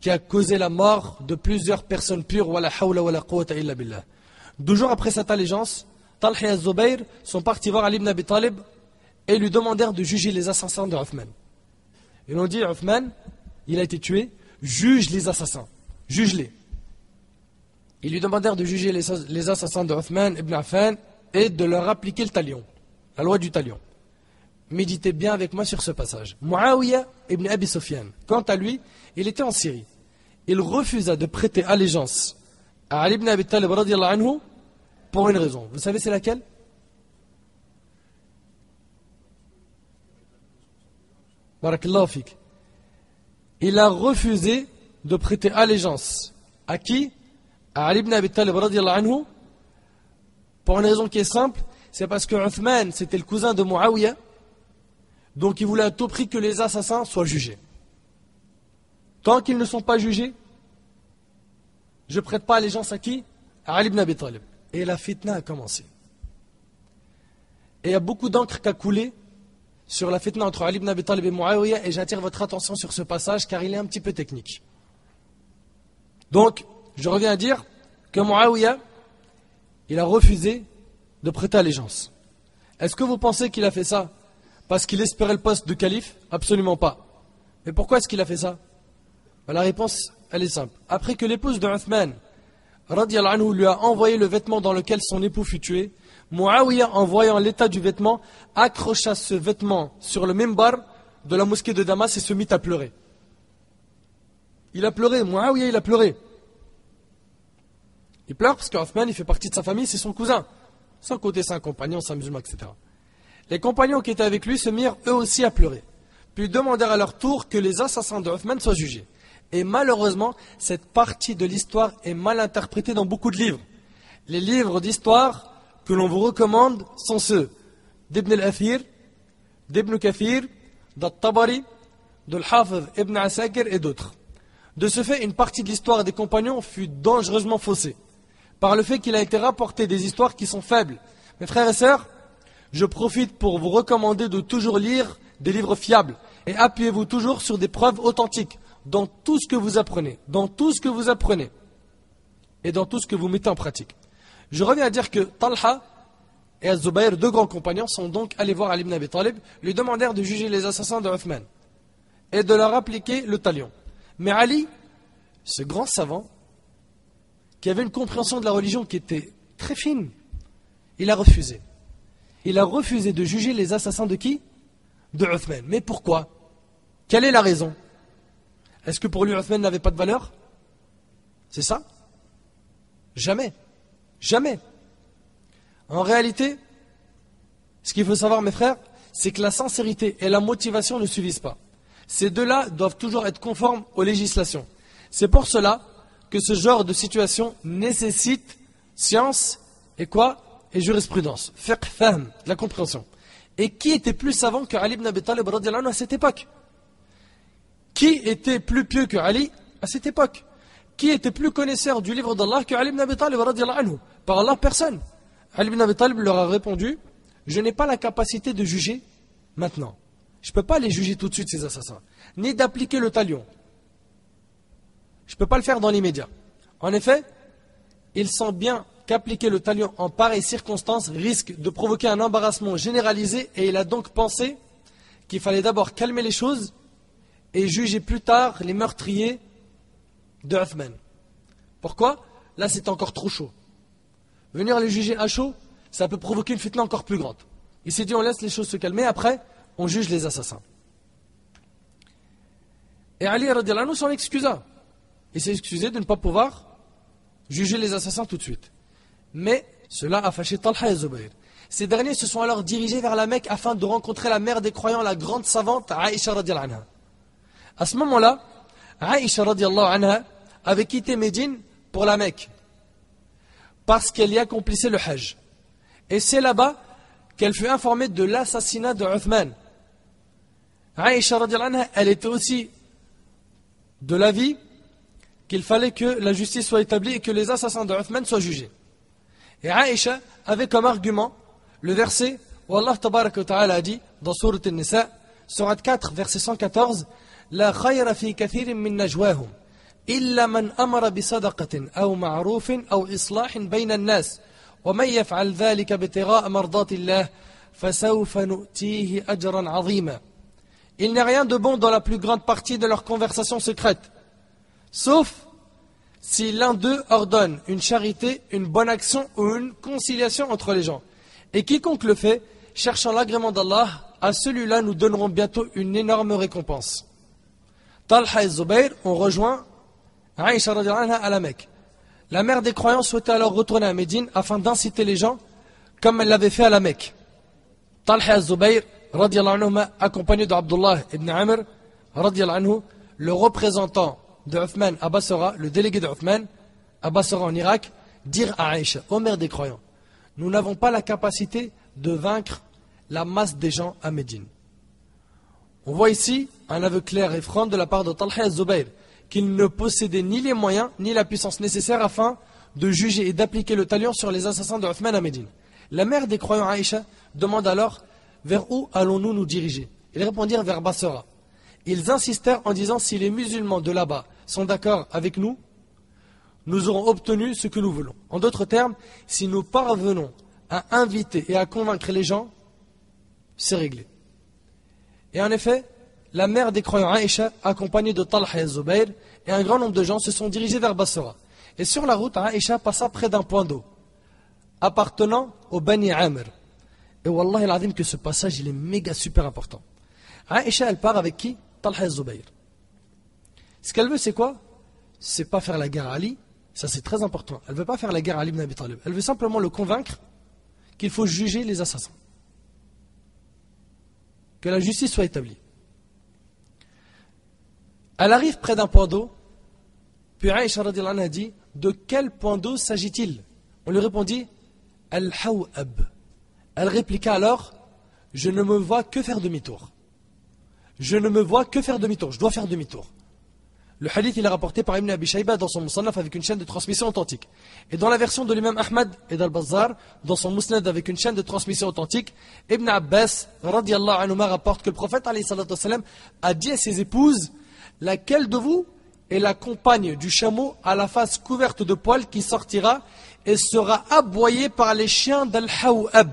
qui a causé la mort de plusieurs personnes pures. Wala hawla wala quwwata illa billah. Deux jours après cette allégeance, Talha et Az-Zubayr sont partis voir Ali ibn Abi Talib et lui demandèrent de juger les assassins de Uthman. Ils ont dit, Uthman, il a été tué, juge les assassins, juge-les. Ils lui demandèrent de juger les, les assassins de Uthman ibn Affan et de leur appliquer le talion, la loi du talion. Méditez bien avec moi sur ce passage. Muawiyah ibn Abi Sufyan, quant à lui, il était en Syrie. Il refusa de prêter allégeance à Ali ibn Abi Talib radhiyallahu anhu pour une raison. Vous savez c'est laquelle? Barakallahu fik. Il a refusé de prêter allégeance à qui? À Ali ibn Abi Talib radhiyallahu anhu, pour une raison qui est simple, c'est parce que Uthman c'était le cousin de Muawiyah, donc il voulait à tout prix que les assassins soient jugés. Tant qu'ils ne sont pas jugés, je ne prête pas allégeance à qui? À Ali ibn Abi Talib. Et la fitna a commencé. Et il y a beaucoup d'encre qui a coulé sur la fitna entre Ali ibn Abi Talib et Muawiyah, et j'attire votre attention sur ce passage car il est un petit peu technique. Donc, je reviens à dire que Muawiyah, il a refusé de prêter allégeance. Est-ce que vous pensez qu'il a fait ça parce qu'il espérait le poste de calife? Absolument pas. Mais pourquoi est-ce qu'il a fait ça? La réponse, elle est simple. Après que l'épouse de Uthman radhiyallahu anhu lui a envoyé le vêtement dans lequel son époux fut tué, Muawiyah, en voyant l'état du vêtement, accrocha ce vêtement sur le minbar de la mosquée de Damas et se mit à pleurer. Il a pleuré, Muawiyah il a pleuré. Il pleure parce que Uthman, il fait partie de sa famille, c'est son cousin. Sans compter c'est un compagnon, c'est un musulman, et cetera. Les compagnons qui étaient avec lui se mirent eux aussi à pleurer, puis demandèrent à leur tour que les assassins de Uthman soient jugés. Et malheureusement, cette partie de l'histoire est mal interprétée dans beaucoup de livres. Les livres d'histoire que l'on vous recommande sont ceux d'Ibn al-Athir, d'Ibn Kathir, d'At-Tabari, de Al-Hafiz Ibn Asakir et d'autres. De ce fait, une partie de l'histoire des compagnons fut dangereusement faussée par le fait qu'il a été rapporté des histoires qui sont faibles. Mes frères et sœurs, je profite pour vous recommander de toujours lire des livres fiables et appuyez-vous toujours sur des preuves authentiques. Dans tout ce que vous apprenez, dans tout ce que vous apprenez et dans tout ce que vous mettez en pratique. Je reviens à dire que Talha et Az-Zubayr, deux grands compagnons, sont donc allés voir Ali ibn Abi Talib, lui demandèrent de juger les assassins de Uthman et de leur appliquer le talion. Mais Ali, ce grand savant, qui avait une compréhension de la religion qui était très fine, il a refusé. Il a refusé de juger les assassins de qui? De Uthman. Mais pourquoi? Quelle est la raison? Est-ce que pour lui, Uthman n'avait pas de valeur? C'est ça? Jamais. Jamais. En réalité, ce qu'il faut savoir, mes frères, c'est que la sincérité et la motivation ne suffisent pas. Ces deux-là doivent toujours être conformes aux législations. C'est pour cela que ce genre de situation nécessite science et quoi? Et jurisprudence. Fiqh, fahm, la compréhension. Et qui était plus savant que Ali ibn Abi Talib radhiyallahu anhu à cette époque? Qui était plus pieux que Ali à cette époque? Qui était plus connaisseur du livre d'Allah que Ali ibn Abi Talib radhiyallahu anhu? Par Allah, personne. Ali ibn Abi Talib leur a répondu, je n'ai pas la capacité de juger maintenant. Je ne peux pas les juger tout de suite, ces assassins. Ni d'appliquer le talion. Je ne peux pas le faire dans l'immédiat. En effet, il sent bien qu'appliquer le talion en pareille circonstance risque de provoquer un embarrassement généralisé et il a donc pensé qu'il fallait d'abord calmer les choses et juger plus tard les meurtriers de Uthman. Pourquoi? Là c'est encore trop chaud. Venir les juger à chaud, ça peut provoquer une fitna encore plus grande. Il s'est dit on laisse les choses se calmer, après on juge les assassins. Et Ali radhiyallahu anhu s'en excusa. Il s'est excusé de ne pas pouvoir Jugez les assassins tout de suite. Mais cela a fâché Talha et Zubayr. Ces derniers se sont alors dirigés vers la Mecque afin de rencontrer la mère des croyants, la grande savante Aïcha radiallahu anha. À ce moment-là, Aïcha radiallahu anha avait quitté Médine pour la Mecque parce qu'elle y accomplissait le Hajj. Et c'est là-bas qu'elle fut informée de l'assassinat de Uthman. Aïcha radiallahu anha, elle était aussi de l'avis qu'il fallait que la justice soit établie et que les assassins de Uthman soient jugés. Et Aïcha avait comme argument le verset où Allah tabaraka wa ta'ala a dit dans Surat An-Nisa, Surat quatre, verset cent quatorze, La khayra fi kathirin min najwahum, illa man amara bi sadaqatin, aw ma'rufin, aw islahin bayna an-nas, wa man yaf'al dhalika btigha'a mardatillah, fasawfa nu'tihi ajran 'azima. Il n'est rien de bon dans la plus grande partie de leurs conversations secrètes, sauf si l'un d'eux ordonne une charité, une bonne action ou une conciliation entre les gens. Et quiconque le fait, cherchant l'agrément d'Allah, à celui-là nous donnerons bientôt une énorme récompense. Talha et Zubayr ont rejoint Aïcha radiallahu anha à la Mecque. La mère des croyants souhaitait alors retourner à Médine afin d'inciter les gens comme elle l'avait fait à la Mecque. Talha et Zubayr radiallahu anhuma, accompagnés d'Abdullah ibn Amr radiallahu anhu, le représentant de Uthman à Basra, le délégué de Uthman à Basra en Irak, dire à Aïcha, au maire des croyants, nous n'avons pas la capacité de vaincre la masse des gens à Médine. On voit ici un aveu clair et franc de la part de Talha et Zubayr, qu'il ne possédait ni les moyens ni la puissance nécessaire afin de juger et d'appliquer le talion sur les assassins de Uthman à Médine. La mère des croyants Aïcha demande alors, vers où allons-nous nous diriger? Ils répondirent, vers Basra. Ils insistèrent en disant, si les musulmans de là-bas sont d'accord avec nous, nous aurons obtenu ce que nous voulons. En d'autres termes, si nous parvenons à inviter et à convaincre les gens, c'est réglé. Et en effet, la mère des croyants Aïcha, accompagnée de Talha et Zubayr, et un grand nombre de gens se sont dirigés vers Basra. Et sur la route, Aïcha passa près d'un point d'eau, appartenant au Bani Amr. Et wallahi l'azim que ce passage, il est méga super important. Aïcha, elle part avec qui? Talha et Zubayr. Ce qu'elle veut, c'est quoi? C'est pas faire la guerre à Ali, ça c'est très important. Elle veut pas faire la guerre à Ali ibn Abi Talib. Elle veut simplement le convaincre qu'il faut juger les assassins, que la justice soit établie. Elle arrive près d'un point d'eau, puis Aïcha radiallahu anha dit, de quel point d'eau s'agit-il? On lui répondit, Al-Hawab. Elle répliqua alors, je ne me vois que faire demi-tour. Je ne me vois que faire demi-tour, je dois faire demi-tour. Le hadith, il est rapporté par Ibn Abi Shayba dans son Musannaf avec une chaîne de transmission authentique. Et dans la version de l'imam Ahmad et d'Al-Bazzar, dans son Musnad avec une chaîne de transmission authentique, Ibn Abbas radiallahu anhuma rapporte que le prophète alayhi salatu wassalam a dit à ses épouses, laquelle de vous est la compagne du chameau à la face couverte de poils qui sortira et sera aboyée par les chiens d'Al-Hawab?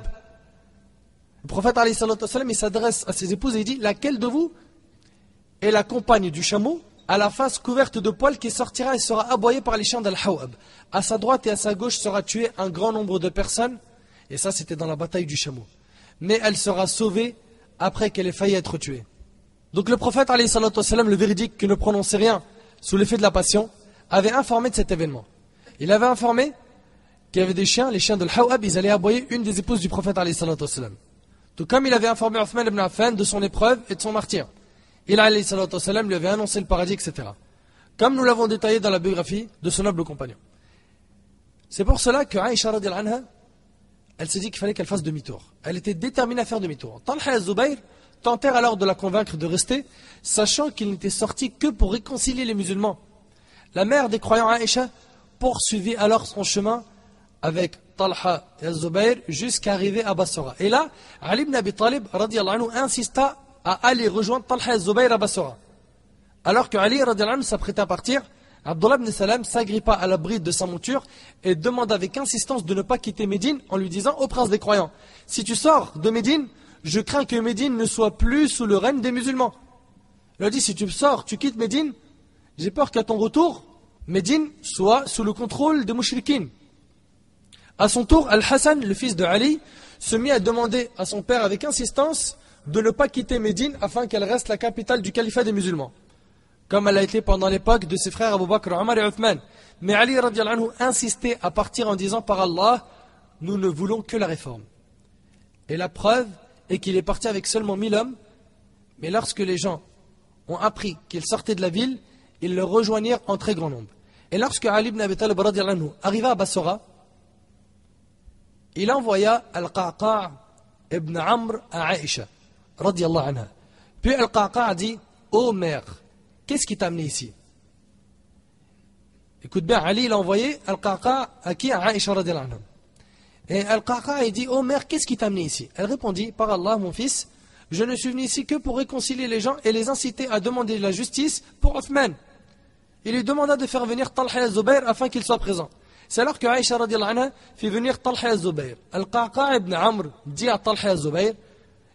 Le prophète alayhi salatu wassalam, il s'adresse à ses épouses et il dit, laquelle de vous est la compagne du chameau à la face couverte de poils qui sortira et sera aboyée par les chiens d'Al-Hawab. À sa droite et à sa gauche sera tué un grand nombre de personnes, et ça c'était dans la bataille du chameau. Mais elle sera sauvée après qu'elle ait failli être tuée. Donc le prophète, alayhi salatu wassalam, le véridique qui ne prononçait rien sous l'effet de la passion, avait informé de cet événement. Il avait informé qu'il y avait des chiens, les chiens d'Al-Hawab, ils allaient aboyer une des épouses du prophète, alayhi salatu wassalam. Tout comme il avait informé Uthman ibn Affan de son épreuve et de son martyre. Il alayhi salatu wassalam, lui avait annoncé le paradis, et cetera. Comme nous l'avons détaillé dans la biographie de son noble compagnon. C'est pour cela que Aïcha radiallahu anha, elle s'est dit qu'il fallait qu'elle fasse demi-tour. Elle était déterminée à faire demi-tour. Talha et Zubayr tentèrent alors de la convaincre de rester, sachant qu'il n'était sorti que pour réconcilier les musulmans. La mère des croyants Aïcha poursuivit alors son chemin avec Talha et Zubayr jusqu'à arriver à Basra. Et là, Ali ibn Abi Talib radiallahu anhu insista à aller rejoindre Talha et Zubayr à Basra. Alors que Ali radiallahu anhu s'apprêtait à partir, Abdullah ibn Salam s'agrippa à la bride de sa monture et demanda avec insistance de ne pas quitter Médine en lui disant au prince des croyants, « Si tu sors de Médine, je crains que Médine ne soit plus sous le règne des musulmans. » Il a dit, « Si tu sors, tu quittes Médine, j'ai peur qu'à ton retour, Médine soit sous le contrôle des mouchriquines. » À son tour, Al-Hassan, le fils de Ali, se mit à demander à son père avec insistance de ne pas quitter Médine afin qu'elle reste la capitale du califat des musulmans. comme elle a été pendant l'époque de ses frères Abu Bakr, Omar et Uthman. Mais Ali radiallahu anhu insistait à partir en disant par Allah, nous ne voulons que la réforme. Et la preuve est qu'il est parti avec seulement mille hommes, mais lorsque les gens ont appris qu'il sortait de la ville, ils le rejoignirent en très grand nombre. Et lorsque Ali ibn Abi Talib radiallahu anhu arriva à Bassora, il envoya Al-Qa'qa' ibn Amr à Aïcha radiallahu anha. Puis Al-Qa'qa' dit, ô mère, qu'est-ce qui t'a amené ici? Écoute bien, Ali l'a envoyé Al-Qa'qa' à qui? À Aïcha radiallahu anha. Et Al-Qa'qa' dit, ô mère, qu'est-ce qui t'a amené ici? Elle répondit, par Allah mon fils, je ne suis venu ici que pour réconcilier les gens et les inciter à demander la justice pour Othman. Il lui demanda de faire venir Talha al-Zubayr afin qu'il soit présent. C'est alors que Aïcha radiallahu anha fit venir Talha al-Zubayr. Al-Qa'qa' ibn Amr dit à Talha al-Zubayr,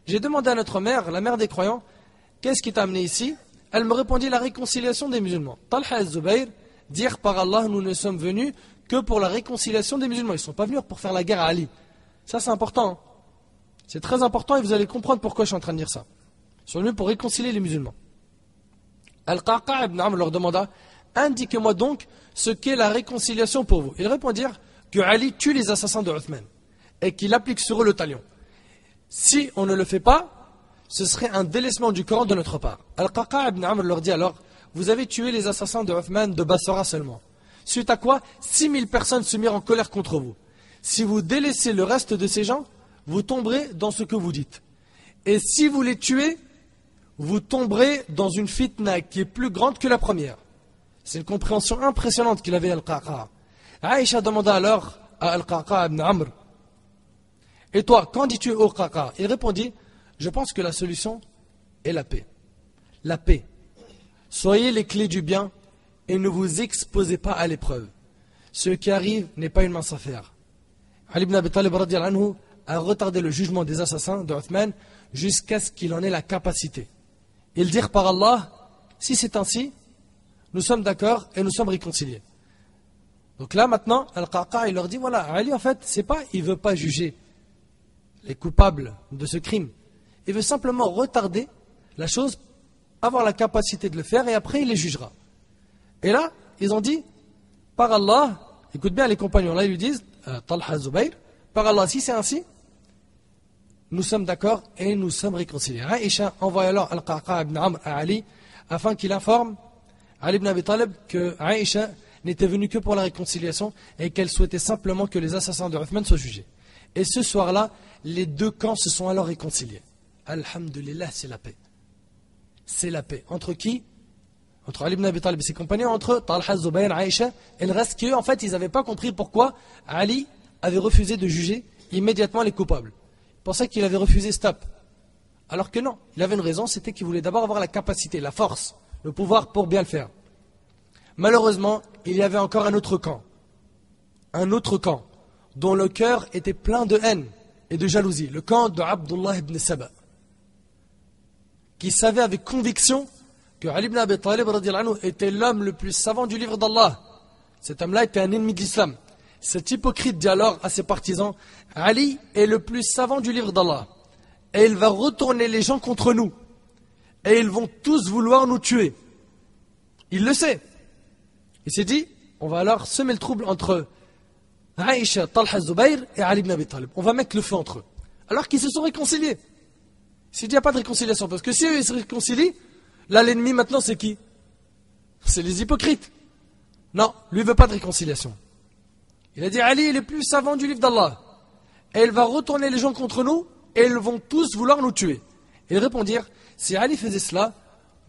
j'ai demandé à notre mère, la mère des croyants, qu'est-ce qui t'a amené ici? Elle me répondit, la réconciliation des musulmans. Talha al-Zubayr dit, par Allah, nous ne sommes venus que pour la réconciliation des musulmans. Ils ne sont pas venus pour faire la guerre à Ali. Ça c'est important, hein? C'est très important et vous allez comprendre pourquoi je suis en train de dire ça. Ils sont venus pour réconcilier les musulmans. Al-Qa'qa' ibn Amr leur demanda, indiquez-moi donc ce qu'est la réconciliation pour vous. Ils répondirent que Ali tue les assassins de Uthman et qu'il applique sur eux le talion. Si on ne le fait pas, ce serait un délaissement du Coran de notre part. Al-Qa'qa' ibn Amr leur dit alors, vous avez tué les assassins de Uthman de Bassora seulement. Suite à quoi, six mille personnes se mirent en colère contre vous. Si vous délaissez le reste de ces gens, vous tomberez dans ce que vous dites. Et si vous les tuez, vous tomberez dans une fitna qui est plus grande que la première. C'est une compréhension impressionnante qu'il avait Al-Qa'qa'. Aïcha demanda alors à Al-Qa'qa' ibn Amr, et toi, quand dis-tu au Qa'qa'? Il répondit, je pense que la solution est la paix. La paix. Soyez les clés du bien et ne vous exposez pas à l'épreuve. Ce qui arrive n'est pas une mince affaire. Ali ibn Abi Talib radhiyallahu anhu a retardé le jugement des assassins de Uthman jusqu'à ce qu'il en ait la capacité. Ils dirent par Allah, si c'est ainsi, nous sommes d'accord et nous sommes réconciliés. Donc là maintenant, Al-Qa'qa' il leur dit, voilà, Ali en fait, c'est pas, il veut pas juger les coupables de ce crime. Il veut simplement retarder la chose, avoir la capacité de le faire et après il les jugera. Et là, ils ont dit, par Allah, écoute bien les compagnons, là ils lui disent, euh, Talha Zubayr, par Allah, si c'est ainsi, nous sommes d'accord et nous sommes réconciliés. Aïcha envoie alors Al-Qa'qa' ibn Amr à Ali afin qu'il informe Ali ibn Abi Talib que Aïcha n'était venue que pour la réconciliation et qu'elle souhaitait simplement que les assassins de Uthman soient jugés. Et ce soir-là, les deux camps se sont alors réconciliés. Alhamdulillah, c'est la paix. C'est la paix. Entre qui? Entre Ali ibn Abi Talib et ses compagnons, entre Talha, Zubayr, Aïcha et le reste qui eux, en fait, ils n'avaient pas compris pourquoi Ali avait refusé de juger immédiatement les coupables. Ils pensaient qu'il avait refusé stop. Alors que non, il avait une raison, c'était qu'il voulait d'abord avoir la capacité, la force, le pouvoir pour bien le faire. Malheureusement, il y avait encore un autre camp. Un autre camp dont le cœur était plein de haine et de jalousie. Le camp de Abdullah ibn Saba, qui savait avec conviction que Ali ibn Abi Talib radiallahu anhu était l'homme le plus savant du livre d'Allah. Cet homme-là était un ennemi de l'islam. Cet hypocrite dit alors à ses partisans, Ali est le plus savant du livre d'Allah et il va retourner les gens contre nous et ils vont tous vouloir nous tuer. Il le sait. Il s'est dit, on va alors semer le trouble entre Aïcha, Talha, Zubayr et Ali ibn Abi Talib. On va mettre le feu entre eux. Alors qu'ils se sont réconciliés. S'il n'y a pas de réconciliation, parce que si eux ils se réconcilient, là l'ennemi maintenant c'est qui? C'est les hypocrites. Non, lui veut pas de réconciliation. Il a dit, Ali est le plus savant du livre d'Allah. Et il va retourner les gens contre nous, et ils vont tous vouloir nous tuer. Ils répondirent, si Ali faisait cela,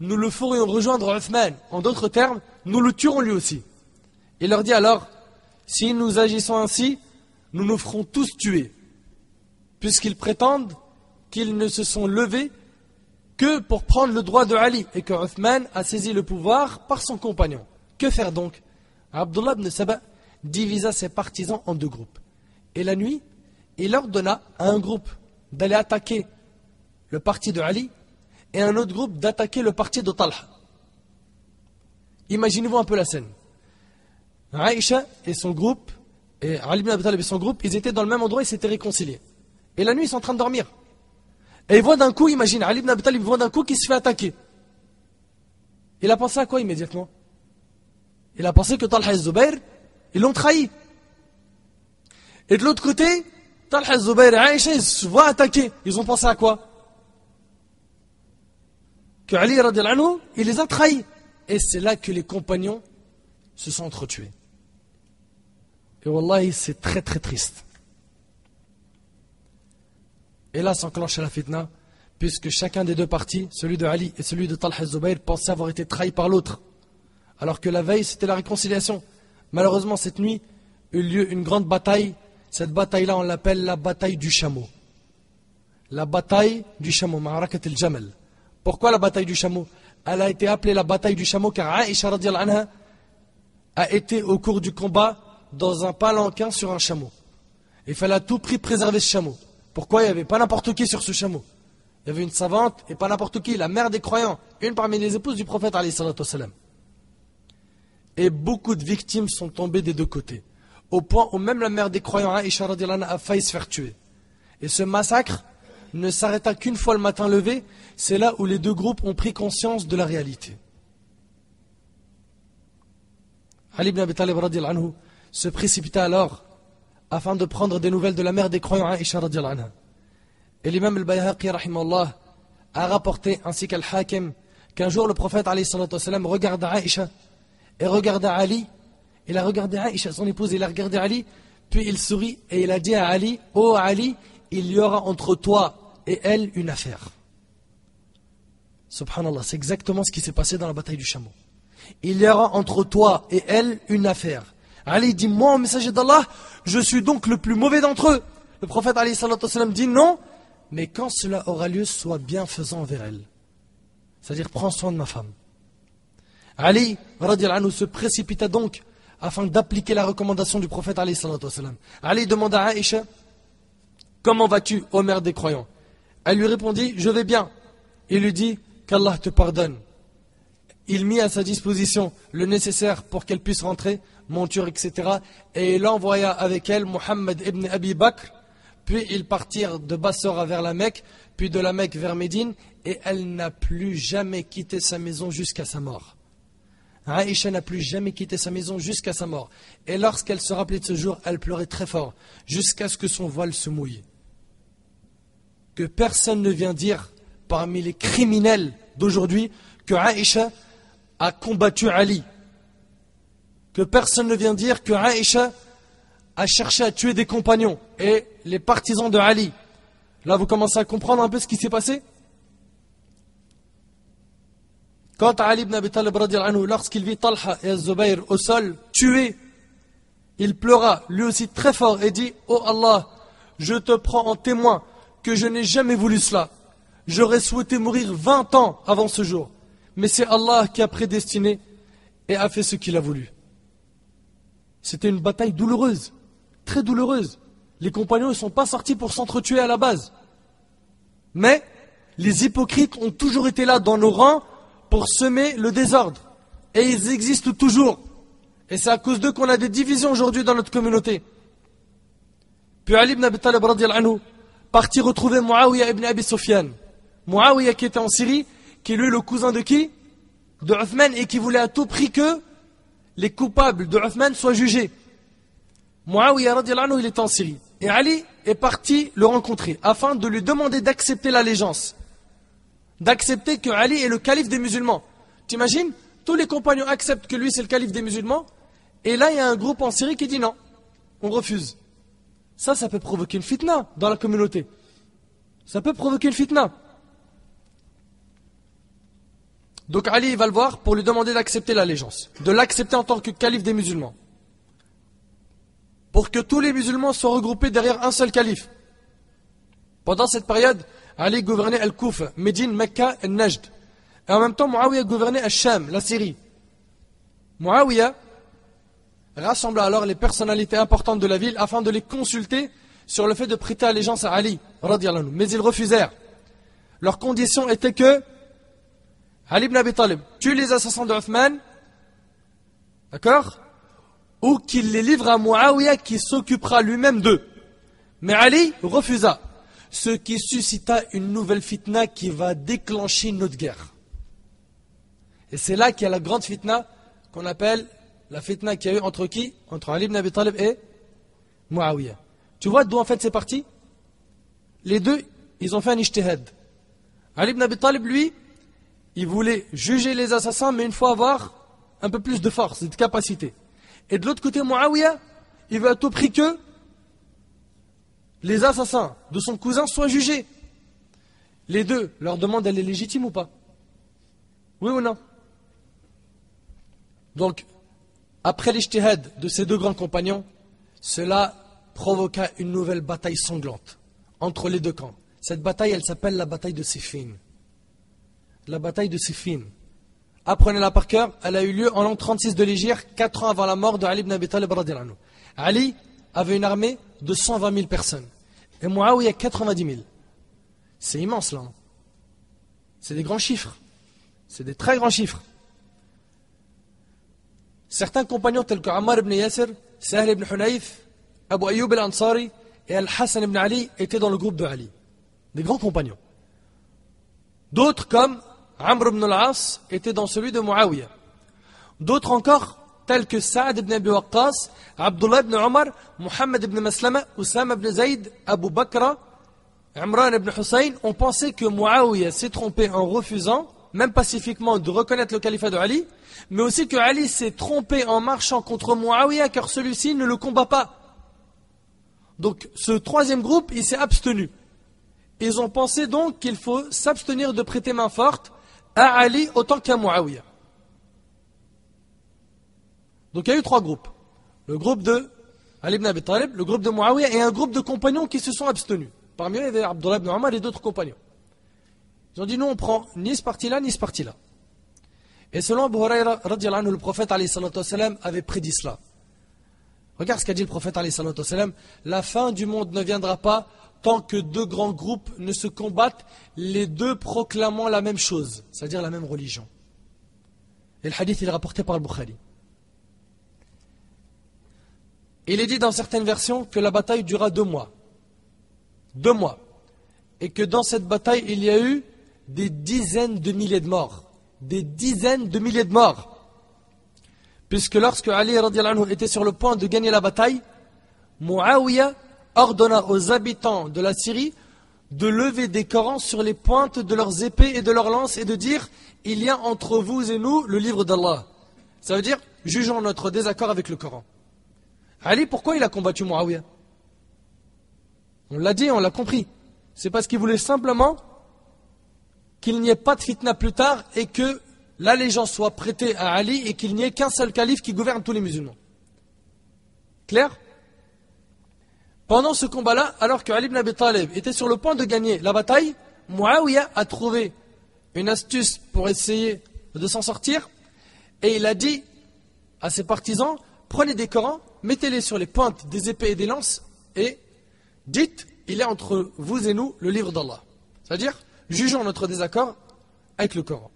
nous le ferions rejoindre Uthman. En d'autres termes, nous le tuerons lui aussi. Il leur dit alors, si nous agissons ainsi, nous nous ferons tous tuer. Puisqu'ils prétendent qu'ils ne se sont levés que pour prendre le droit de Ali et que Uthman a saisi le pouvoir par son compagnon. Que faire donc? Abdullah ibn Saba divisa ses partisans en deux groupes. Et la nuit, il ordonna à un groupe d'aller attaquer le parti de Ali et à un autre groupe d'attaquer le parti de Talha. Imaginez-vous un peu la scène. Aïcha et son groupe, et Ali ibn Abi Talib et son groupe, ils étaient dans le même endroit, ils s'étaient réconciliés. Et la nuit, ils sont en train de dormir. Et ils voient d'un coup, imagine, Ali ibn Abi Talib voit d'un coup qu'il se fait attaquer. Il a pensé à quoi immédiatement? Il a pensé que Talha et Zubair, ils l'ont trahi. Et de l'autre côté, Talha et Zubair et Aïcha, ils se voient attaquer. Ils ont pensé à quoi? Que Ali radhiyallahu anhu, il les a trahis. Et c'est là que les compagnons se sont entretués. Et wallahi, c'est très très triste. Et là s'enclenche la fitna, puisque chacun des deux partis, celui de Ali et celui de Talha Zubayr, pensait avoir été trahi par l'autre. Alors que la veille, c'était la réconciliation. Malheureusement, cette nuit, eut lieu une grande bataille. Cette bataille-là, on l'appelle la bataille du chameau. La bataille du chameau, Ma'arakat al-Jamal. Pourquoi la bataille du chameau? Elle a été appelée la bataille du chameau car Aïcha radhiyallahu anha a été au cours du combat dans un palanquin sur un chameau. Il fallait à tout prix préserver ce chameau. Pourquoi? Il n'y avait pas n'importe qui sur ce chameau. Il y avait une savante et pas n'importe qui, la mère des croyants, une parmi les épouses du prophète alayhi salatu wassalam. Et beaucoup de victimes sont tombées des deux côtés, au point où même la mère des croyants Aïcha radhiyallahu anha a failli se faire tuer. Et ce massacre ne s'arrêta qu'une fois le matin levé. C'est là où les deux groupes ont pris conscience de la réalité. Ali ibn Abi Talib radhiyallahu anhu se précipita alors afin de prendre des nouvelles de la mère des croyants Aïcha radhiyallahu anha. Et l'imam al-Bayhaqi rahimahullah a rapporté ainsi qu'al-Hakim qu'un jour le prophète alayhi salatu wassalam regarda Aïcha et regarda Ali. Il a regardé Aïcha, son épouse, il a regardé Ali, puis il sourit et il a dit à Ali: oh Ali, il y aura entre toi et elle une affaire. Subhanallah, c'est exactement ce qui s'est passé dans la bataille du chameau. Il y aura entre toi et elle une affaire. Ali dit: moi, au messager d'Allah, je suis donc le plus mauvais d'entre eux. Le prophète alayhi salatu wassalam dit: non, mais quand cela aura lieu, sois bienfaisant envers elle. C'est-à-dire, prends soin de ma femme. Ali radhiyallahu anhu se précipita donc afin d'appliquer la recommandation du prophète alayhi salatu wassalam. Ali demanda à Aïcha: comment vas-tu, ô mère des croyants? Elle lui répondit: je vais bien. Il lui dit: qu'Allah te pardonne. Il mit à sa disposition le nécessaire pour qu'elle puisse rentrer, monture, et cetera. Et il envoya avec elle Muhammad ibn Abi Bakr. Puis ils partirent de Bassora vers la Mecque, puis de la Mecque vers Médine. Et elle n'a plus jamais quitté sa maison jusqu'à sa mort. Aïcha n'a plus jamais quitté sa maison jusqu'à sa mort. Et lorsqu'elle se rappelait de ce jour, elle pleurait très fort, jusqu'à ce que son voile se mouille. Que personne ne vienne dire, parmi les criminels d'aujourd'hui, que Aïcha a combattu Ali. Que personne ne vienne dire que Aïcha a cherché à tuer des compagnons et les partisans de Ali. Là, vous commencez à comprendre un peu ce qui s'est passé ? Quand Ali ibn Abi Talib radhiyallahu anhu, lorsqu'il vit Talha et Zubayr au sol, tués, il pleura, lui aussi très fort, et dit: oh Allah, je te prends en témoin que je n'ai jamais voulu cela. J'aurais souhaité mourir vingt ans avant ce jour. Mais c'est Allah qui a prédestiné et a fait ce qu'il a voulu. C'était une bataille douloureuse, très douloureuse. Les compagnons ne sont pas sortis pour s'entretuer à la base. Mais les hypocrites ont toujours été là dans nos rangs pour semer le désordre. Et ils existent toujours. Et c'est à cause d'eux qu'on a des divisions aujourd'hui dans notre communauté. Puis Ali ibn Abi Talib radhiyallahu anhu partit retrouver Muawiyah ibn Abi Sufyan. Muawiyah qui était en Syrie, qui est lui le cousin de qui? De Uthman, et qui voulait à tout prix que les coupables de Uthman soient jugés. Muawiyah radhiyallahu anhu, il était en Syrie. Et Ali est parti le rencontrer afin de lui demander d'accepter l'allégeance. D'accepter que Ali est le calife des musulmans. T'imagines? Tous les compagnons acceptent que lui c'est le calife des musulmans. Et là il y a un groupe en Syrie qui dit non, on refuse. Ça, ça peut provoquer une fitna dans la communauté. Ça peut provoquer une fitna. Donc Ali va le voir pour lui demander d'accepter l'allégeance. De l'accepter en tant que calife des musulmans. Pour que tous les musulmans soient regroupés derrière un seul calife. Pendant cette période, Ali gouvernait Al-Koufa, Médine, Mecca et Najd. Et en même temps, Muawiyah gouvernait Al-Sham, la Syrie. Muawiyah rassembla alors les personnalités importantes de la ville afin de les consulter sur le fait de prêter allégeance à Ali, radhiyallahu anhu. Mais ils refusèrent. Leur condition était que Ali ibn Abi Talib tue les assassins de Uthman, d'accord, ou qu'il les livre à Muawiyah qui s'occupera lui-même d'eux. Mais Ali refusa, ce qui suscita une nouvelle fitna qui va déclencher notre guerre. Et c'est là qu'il y a la grande fitna qu'on appelle la fitna qu'il y a eu entre qui? Entre Ali ibn Abi Talib et Muawiyah. Tu vois d'où en fait c'est parti? Les deux, ils ont fait un ijtihad. Ali ibn Abi Talib, lui, il voulait juger les assassins, mais une fois avoir un peu plus de force, de capacité. Et de l'autre côté, Muawiyah, il veut à tout prix que les assassins de son cousin soient jugés. Les deux, leur demande, elle est légitime ou pas? Oui ou non? Donc, après l'ijtihad de ces deux grands compagnons, cela provoqua une nouvelle bataille sanglante entre les deux camps. Cette bataille, elle s'appelle la bataille de Siffin. La bataille de Siffin. Apprenez-la par cœur, elle a eu lieu en l'an trente-six de l'Hégire, quatre ans avant la mort de Ali ibn Abi Talib radhiyallahu anhu. Ali avait une armée de cent vingt mille personnes. Et Muawiyah, quatre-vingt-dix mille. C'est immense là. C'est des grands chiffres. C'est des très grands chiffres. Certains compagnons tels que Ammar ibn Yasir, Sahl ibn Hunayf, Abu Ayyub al-Ansari et Al-Hassan ibn Ali étaient dans le groupe de Ali. Des grands compagnons. D'autres comme Amr ibn al-As étaient dans celui de Muawiyah. D'autres encore tels que Saad ibn Abi Waqqas, Abdullah ibn Omar, Muhammad ibn Maslama, Oussama ibn Zayd, Abu Bakra, Imran ibn Hussein ont pensé que Muawiyah s'est trompé en refusant, même pacifiquement, de reconnaître le califat de Ali, mais aussi que Ali s'est trompé en marchant contre Muawiyah car celui-ci ne le combat pas. Donc ce troisième groupe, il s'est abstenu. Ils ont pensé donc qu'il faut s'abstenir de prêter main forte à Ali autant qu'à Muawiyah. Donc il y a eu trois groupes. Le groupe de Ali ibn Abi Talib, le groupe de Muawiyah et un groupe de compagnons qui se sont abstenus. Parmi eux, il y avait Abdullah ibn Omar et d'autres compagnons. Ils ont dit, nous, on prend ni ce parti-là, ni ce parti-là. Et selon Abu Hurayra, le prophète avait prédit cela. Regarde ce qu'a dit le prophète. La fin du monde ne viendra pas tant que deux grands groupes ne se combattent, les deux proclamant la même chose, c'est-à-dire la même religion. Et le hadith, il est rapporté par le Bukhari. Il est dit dans certaines versions que la bataille dura deux mois. Deux mois. Et que dans cette bataille, il y a eu des dizaines de milliers de morts. Des dizaines de milliers de morts. Puisque lorsque Ali radhiyallahu anhu était sur le point de gagner la bataille, Muawiyah ordonna aux habitants de la Syrie de lever des Corans sur les pointes de leurs épées et de leurs lances et de dire « Il y a entre vous et nous le livre d'Allah ». Ça veut dire « Jugeons notre désaccord avec le Coran ». Ali, pourquoi il a combattu Muawiyah? On l'a dit, on l'a compris. C'est parce qu'il voulait simplement qu'il n'y ait pas de fitna plus tard et que l'allégeance soit prêtée à Ali et qu'il n'y ait qu'un seul calife qui gouverne tous les musulmans. Clair? Pendant ce combat-là, alors que Ali ibn Abi Talib était sur le point de gagner la bataille, Muawiyah a trouvé une astuce pour essayer de s'en sortir et il a dit à ses partisans, prenez des Corans, mettez-les sur les pointes des épées et des lances et dites, il est entre vous et nous le livre d'Allah. C'est-à-dire, jugeons notre désaccord avec le Coran.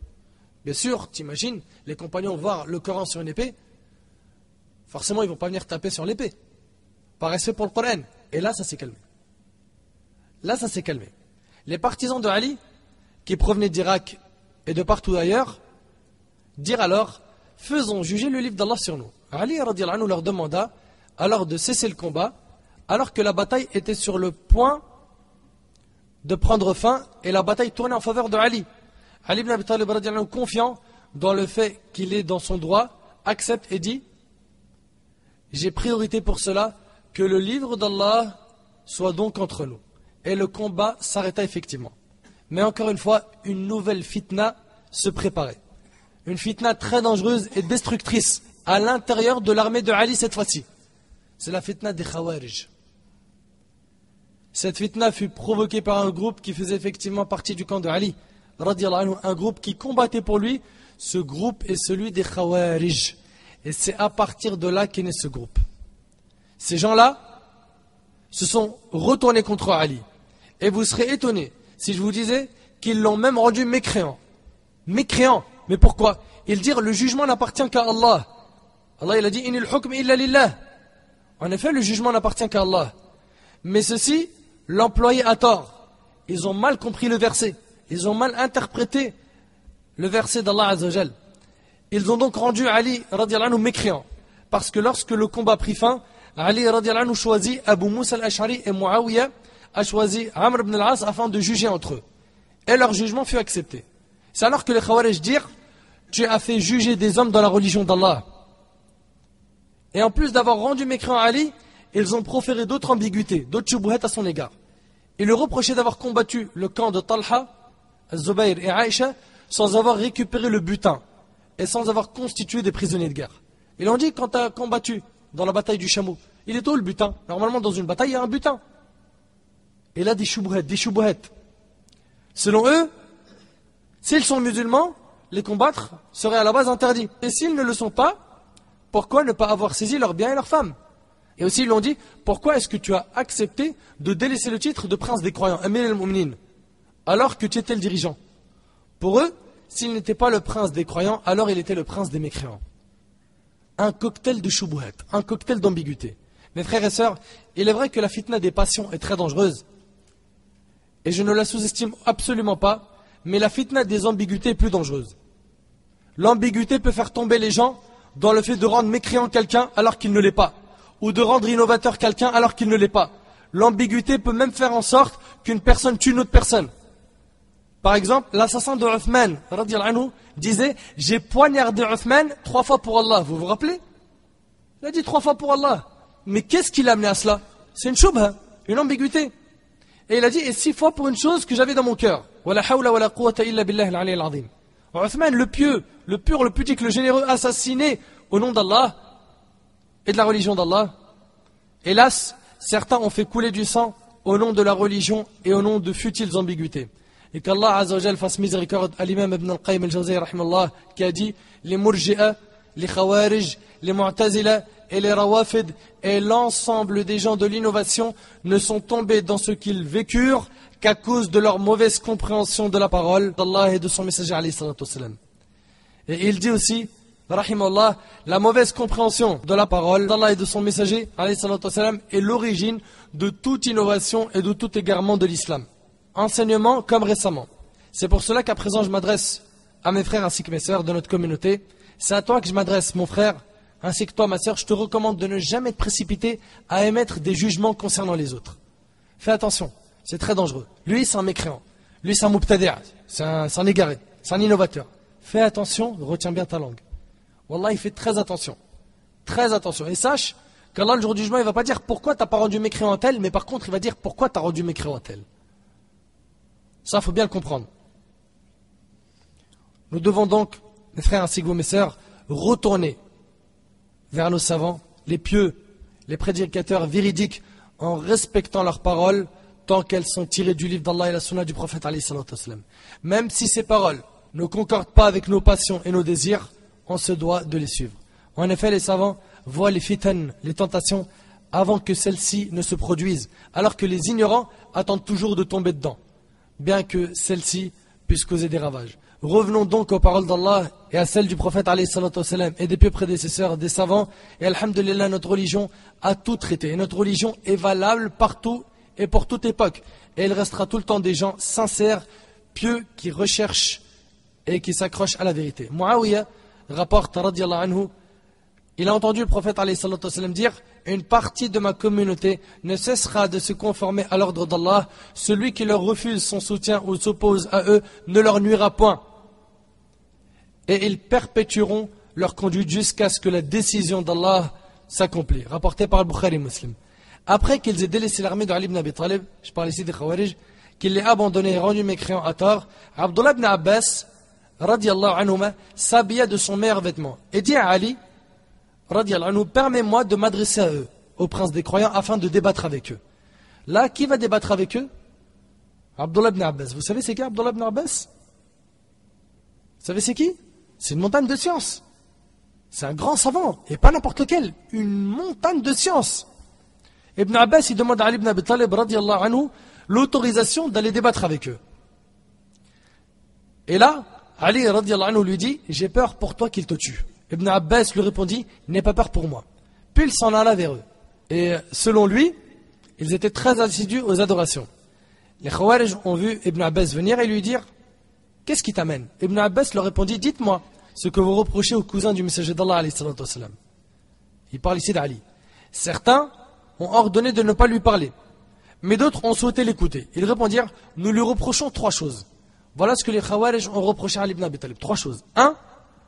Bien sûr, t'imagines, les compagnons voir le Coran sur une épée, forcément ils ne vont pas venir taper sur l'épée, par respect pour le Coran. Et là, ça s'est calmé. Là, ça s'est calmé. Les partisans de Ali, qui provenaient d'Irak et de partout ailleurs, dirent alors, faisons juger le livre d'Allah sur nous. Ali radhiyallahu anhu leur demanda alors de cesser le combat, alors que la bataille était sur le point de prendre fin et la bataille tournait en faveur de Ali. Ali ibn Abi Talib radhiyallahu anhu, confiant dans le fait qu'il est dans son droit, accepte et dit « J'ai priorité pour cela que le livre d'Allah soit donc entre nous. » Et le combat s'arrêta effectivement. Mais encore une fois, une nouvelle fitna se préparait. Une fitna très dangereuse et destructrice à l'intérieur de l'armée de Ali cette fois-ci. C'est la fitna des Khawarij. Cette fitna fut provoquée par un groupe qui faisait effectivement partie du camp de Ali, un groupe qui combattait pour lui. Ce groupe est celui des Khawarij. Et c'est à partir de là qu'est né ce groupe. Ces gens-là se sont retournés contre Ali. Et vous serez étonnés si je vous disais qu'ils l'ont même rendu mécréant. Mécréant. Mais pourquoi? Ils dirent le jugement n'appartient qu'à Allah. Allah il a dit « Inil hukm illa lillah ». En effet, le jugement n'appartient qu'à Allah. Mais ceci, l'employé à tort. Ils ont mal compris le verset. Ils ont mal interprété le verset d'Allah Azzawajal. Ils ont donc rendu Ali radiallahu anhu mécréant. Parce que lorsque le combat prit fin, Ali radiallahu anhu choisit Abu Moussa al-Ash'ari et Muawiyah a choisi Amr ibn al-As afin de juger entre eux. Et leur jugement fut accepté. C'est alors que les Khawarij dirent, tu as fait juger des hommes dans la religion d'Allah. Et en plus d'avoir rendu mécréant Ali, ils ont proféré d'autres ambiguïtés, d'autres choubouhettes à son égard. Ils le reprochaient d'avoir combattu le camp de Talha, Zubayr et Aïcha sans avoir récupéré le butin et sans avoir constitué des prisonniers de guerre. Ils ont dit, quand tu as combattu dans la bataille du chameau, il est où le butin? Normalement dans une bataille il y a un butin. Et là des choubouhettes, des choubouhettes. Selon eux, s'ils sont musulmans, les combattre serait à la base interdit. Et s'ils ne le sont pas, pourquoi ne pas avoir saisi leurs biens et leurs femmes? Et aussi ils l'ont dit, pourquoi est-ce que tu as accepté de délaisser le titre de prince des croyants, Amir al-Mu'minin, alors que tu étais le dirigeant? Pour eux, s'il n'était pas le prince des croyants, alors il était le prince des mécréants. Un cocktail de choubouhettes, un cocktail d'ambiguïté. Mes frères et sœurs, il est vrai que la fitna des passions est très dangereuse. Et je ne la sous-estime absolument pas, mais la fitna des ambiguïtés est plus dangereuse. L'ambiguïté peut faire tomber les gens dans le fait de rendre mécréant quelqu'un alors qu'il ne l'est pas, ou de rendre innovateur quelqu'un alors qu'il ne l'est pas. L'ambiguïté peut même faire en sorte qu'une personne tue une autre personne. Par exemple, l'assassin de Uthman radiallahu anhu disait, j'ai poignardé Uthman trois fois pour Allah. Vous vous rappelez? Il a dit trois fois pour Allah. Mais qu'est-ce qui l'a amené à cela? C'est une choubha, une ambiguïté. Et il a dit, et six fois pour une chose que j'avais dans mon cœur. Wala hawla wala quwwata illa billah al-ali al-azim. Uthman, le pieux, le pur, le pudique, le généreux, assassiné au nom d'Allah et de la religion d'Allah. Hélas, certains ont fait couler du sang au nom de la religion et au nom de futiles ambiguïtés. Et qu'Allah Azza wa Jal fasse miséricorde à l'imam Ibn al-Qayyim al-Jawziyya rahimahullah qui a dit, les Murji'a, les Khawarij, les Mu'tazila et les Rawafid et l'ensemble des gens de l'innovation ne sont tombés dans ce qu'ils vécurent qu'à cause de leur mauvaise compréhension de la parole d'Allah et de son messager alayhi salatu wassalam. Et il dit aussi, rahimahullah, la mauvaise compréhension de la parole d'Allah et de son messager alayhi salatu wassalam est l'origine de toute innovation et de tout égarement de l'islam. Enseignement comme récemment. C'est pour cela qu'à présent je m'adresse à mes frères ainsi que mes sœurs de notre communauté. C'est à toi que je m'adresse, mon frère, ainsi que toi, ma sœur. Je te recommande de ne jamais te précipiter à émettre des jugements concernant les autres. Fais attention, c'est très dangereux. Lui, c'est un mécréant. Lui, c'est un mubtadi'a, c'est un, un égaré, c'est un innovateur. Fais attention, retiens bien ta langue. Wallah, il fait très attention. Très attention. Et sache qu'Allah, le jour du jugement, il ne va pas dire pourquoi tu n'as pas rendu mécréant tel, mais par contre, il va dire pourquoi tu as rendu mécréant tel. Ça, il faut bien le comprendre. Nous devons donc, mes frères ainsi que vous, mes sœurs, retourner vers nos savants, les pieux, les prédicateurs véridiques, en respectant leurs paroles tant qu'elles sont tirées du livre d'Allah et la sunna du prophète alayhi salatu wassalam. Même si ces paroles ne concordent pas avec nos passions et nos désirs, on se doit de les suivre. En effet, les savants voient les fitanes, les tentations, avant que celles-ci ne se produisent, alors que les ignorants attendent toujours de tomber dedans, bien que celles-ci puissent causer des ravages. Revenons donc aux paroles d'Allah et à celles du prophète alayhi salatu wassalam et des pieux prédécesseurs, des savants. Et alhamdulillah, notre religion a tout traité. Et notre religion est valable partout et pour toute époque. Et il restera tout le temps des gens sincères, pieux, qui recherchent et qui s'accrochent à la vérité. Muawiyah rapporte, radiyallahu anhu, il a entendu le prophète alayhi salatu wassalam dire, une partie de ma communauté ne cessera de se conformer à l'ordre d'Allah. Celui qui leur refuse son soutien ou s'oppose à eux ne leur nuira point. Et ils perpétueront leur conduite jusqu'à ce que la décision d'Allah s'accomplisse. Rapporté par Al-Bukhari Muslim. Après qu'ils aient délaissé l'armée de Ali ibn Abi Talib, je parle ici des Khawarij, qu'il l'ait abandonné et rendu mécréant à tort, Abdullah ibn Abbas, radiyallahu anhuma, s'habilla de son meilleur vêtement et dit à Ali, radiyallahu anhu, permets-moi de m'adresser à eux, au prince des croyants, afin de débattre avec eux. Là, qui va débattre avec eux? Abdullah ibn Abbas. Vous savez c'est qui Abdullah ibn Abbas? Vous savez c'est qui? C'est une montagne de science. C'est un grand savant, et pas n'importe lequel. Une montagne de science. Ibn Abbas, il demande à Ali ibn Abi Talib, radiyallahu anhu, l'autorisation d'aller débattre avec eux. Et là, Ali, radiyallahu anhu, lui dit, j'ai peur pour toi qu'ils te tuent. Ibn Abbas lui répondit, n'aie pas peur pour moi. Puis il s'en alla vers eux. Et selon lui, ils étaient très assidus aux adorations. Les Khawarij ont vu Ibn Abbas venir et lui dire, qu'est-ce qui t'amène? Ibn Abbas leur répondit, dites-moi, ce que vous reprochez aux cousins du messager d'Allah alayhi salatu wa salam. Il parle ici d'Ali. Certains ont ordonné de ne pas lui parler, mais d'autres ont souhaité l'écouter. Ils répondirent, nous lui reprochons trois choses. Voilà ce que les Khawarij ont reproché à Ali ibn Abi Talib. Trois choses. Un,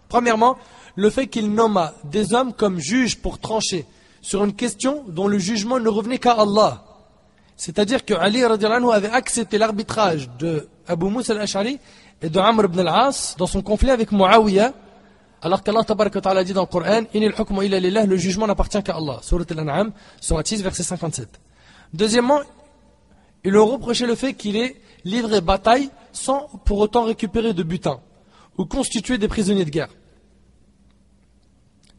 premièrement, le fait qu'il nomma des hommes comme juges pour trancher sur une question dont le jugement ne revenait qu'à Allah. C'est-à-dire que Ali radhiyallahu anhu avait accepté l'arbitrage de Abu Moussa al-Ash'ari et de Amr ibn al-As dans son conflit avec Muawiyah, alors qu'Allah tabaraka wa ta'ala dit dans le Coran, Inil hukmu illa lillah, le jugement n'appartient qu'à Allah. Sourate al-An'am, sourate six, verset cinquante-sept. Deuxièmement, ils lui ont reproché le fait qu'il ait livré bataille sans pour autant récupérer de butin ou constituer des prisonniers de guerre.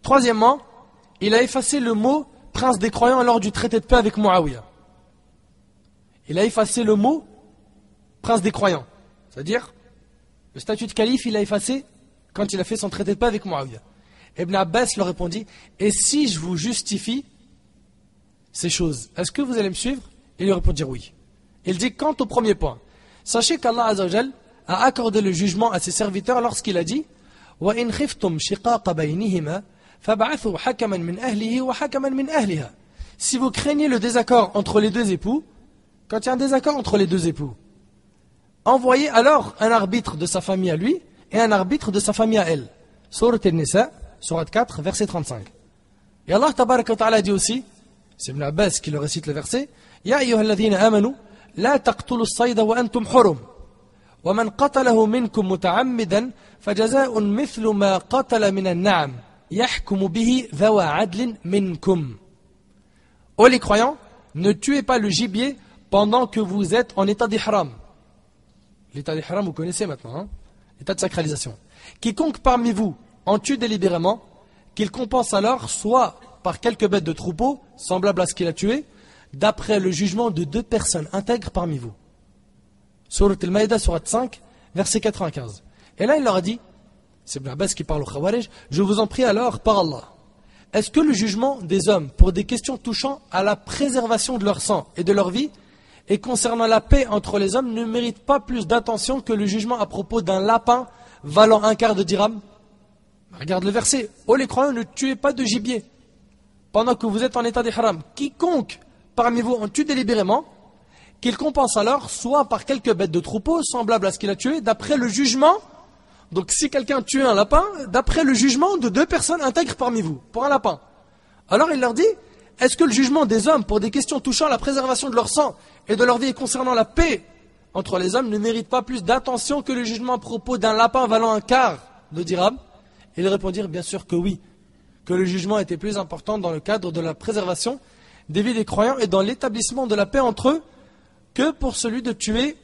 Troisièmement, il a effacé le mot prince des croyants lors du traité de paix avec Muawiyah. Il a effacé le mot prince des croyants. C'est-à-dire, le statut de calife, il l'a effacé quand il a fait son traité de paix avec Muawiyah. Ibn Abbas leur répondit, et si je vous justifie ces choses, est-ce que vous allez me suivre? Il lui répondit oui. Il dit, quant au premier point, sachez qu'Allah Azzawajal a accordé le jugement à ses serviteurs lorsqu'il a dit, وَإِنْ خِفْتُمْ شِقَاقَ بَيْنِهِمَا فَبَعَثُوا حَكَمًا مِنْ أَهْلِهِ وَحَكَمًا مِنْ أَهْلِهَا. Si vous craignez le désaccord entre les deux époux, quand il y a un désaccord entre les deux époux, envoyez alors un arbitre de sa famille à lui et un arbitre de sa famille à elle. Sourate An-Nisa, sourate quatre, verset trente-cinq. Et Allah tabaraka wa ta'ala dit aussi, c'est Ibn Abbas qui le récite le verset, Ya ayyuhalladhina amanu, la taqtulu sayda wa antum hurum, wa man qatalahu minkum muta'ammidan, fajaza'un mithlu ma qatala minan na'am, yahkumu bihi dhawa adlin minkum. Ô les croyants, ne tuez pas le gibier pendant que vous êtes en état d'ihram. L'état d'ihram, vous connaissez maintenant, hein? L'état de sacralisation. Quiconque parmi vous en tue délibérément, qu'il compense alors soit par quelques bêtes de troupeau, semblable à ce qu'il a tué, d'après le jugement de deux personnes intègres parmi vous. Sourate Al-Maïda, sourate cinq, verset quatre-vingt-quinze. Et là, il leur a dit, c'est Ibn Abbas qui parle au Khawarij, je vous en prie alors, par Allah, est-ce que le jugement des hommes pour des questions touchant à la préservation de leur sang et de leur vie, et concernant la paix entre les hommes, ne mérite pas plus d'attention que le jugement à propos d'un lapin valant un quart de dirham? Regarde le verset. Ô les croyants, ne tuez pas de gibier pendant que vous êtes en état d'ihram. Quiconque parmi vous en tue délibérément, qu'il compense alors soit par quelques bêtes de troupeau, semblable à ce qu'il a tué, d'après le jugement. Donc si quelqu'un tue un lapin, d'après le jugement de deux personnes intègres parmi vous, pour un lapin. Alors il leur dit, est-ce que le jugement des hommes pour des questions touchant la préservation de leur sang et de leur vie concernant la paix entre les hommes ne mérite pas plus d'attention que le jugement à propos d'un lapin valant un quart de dirham? Ils répondirent bien sûr que oui, que le jugement était plus important dans le cadre de la préservation des vies des croyants et dans l'établissement de la paix entre eux que pour celui de tuer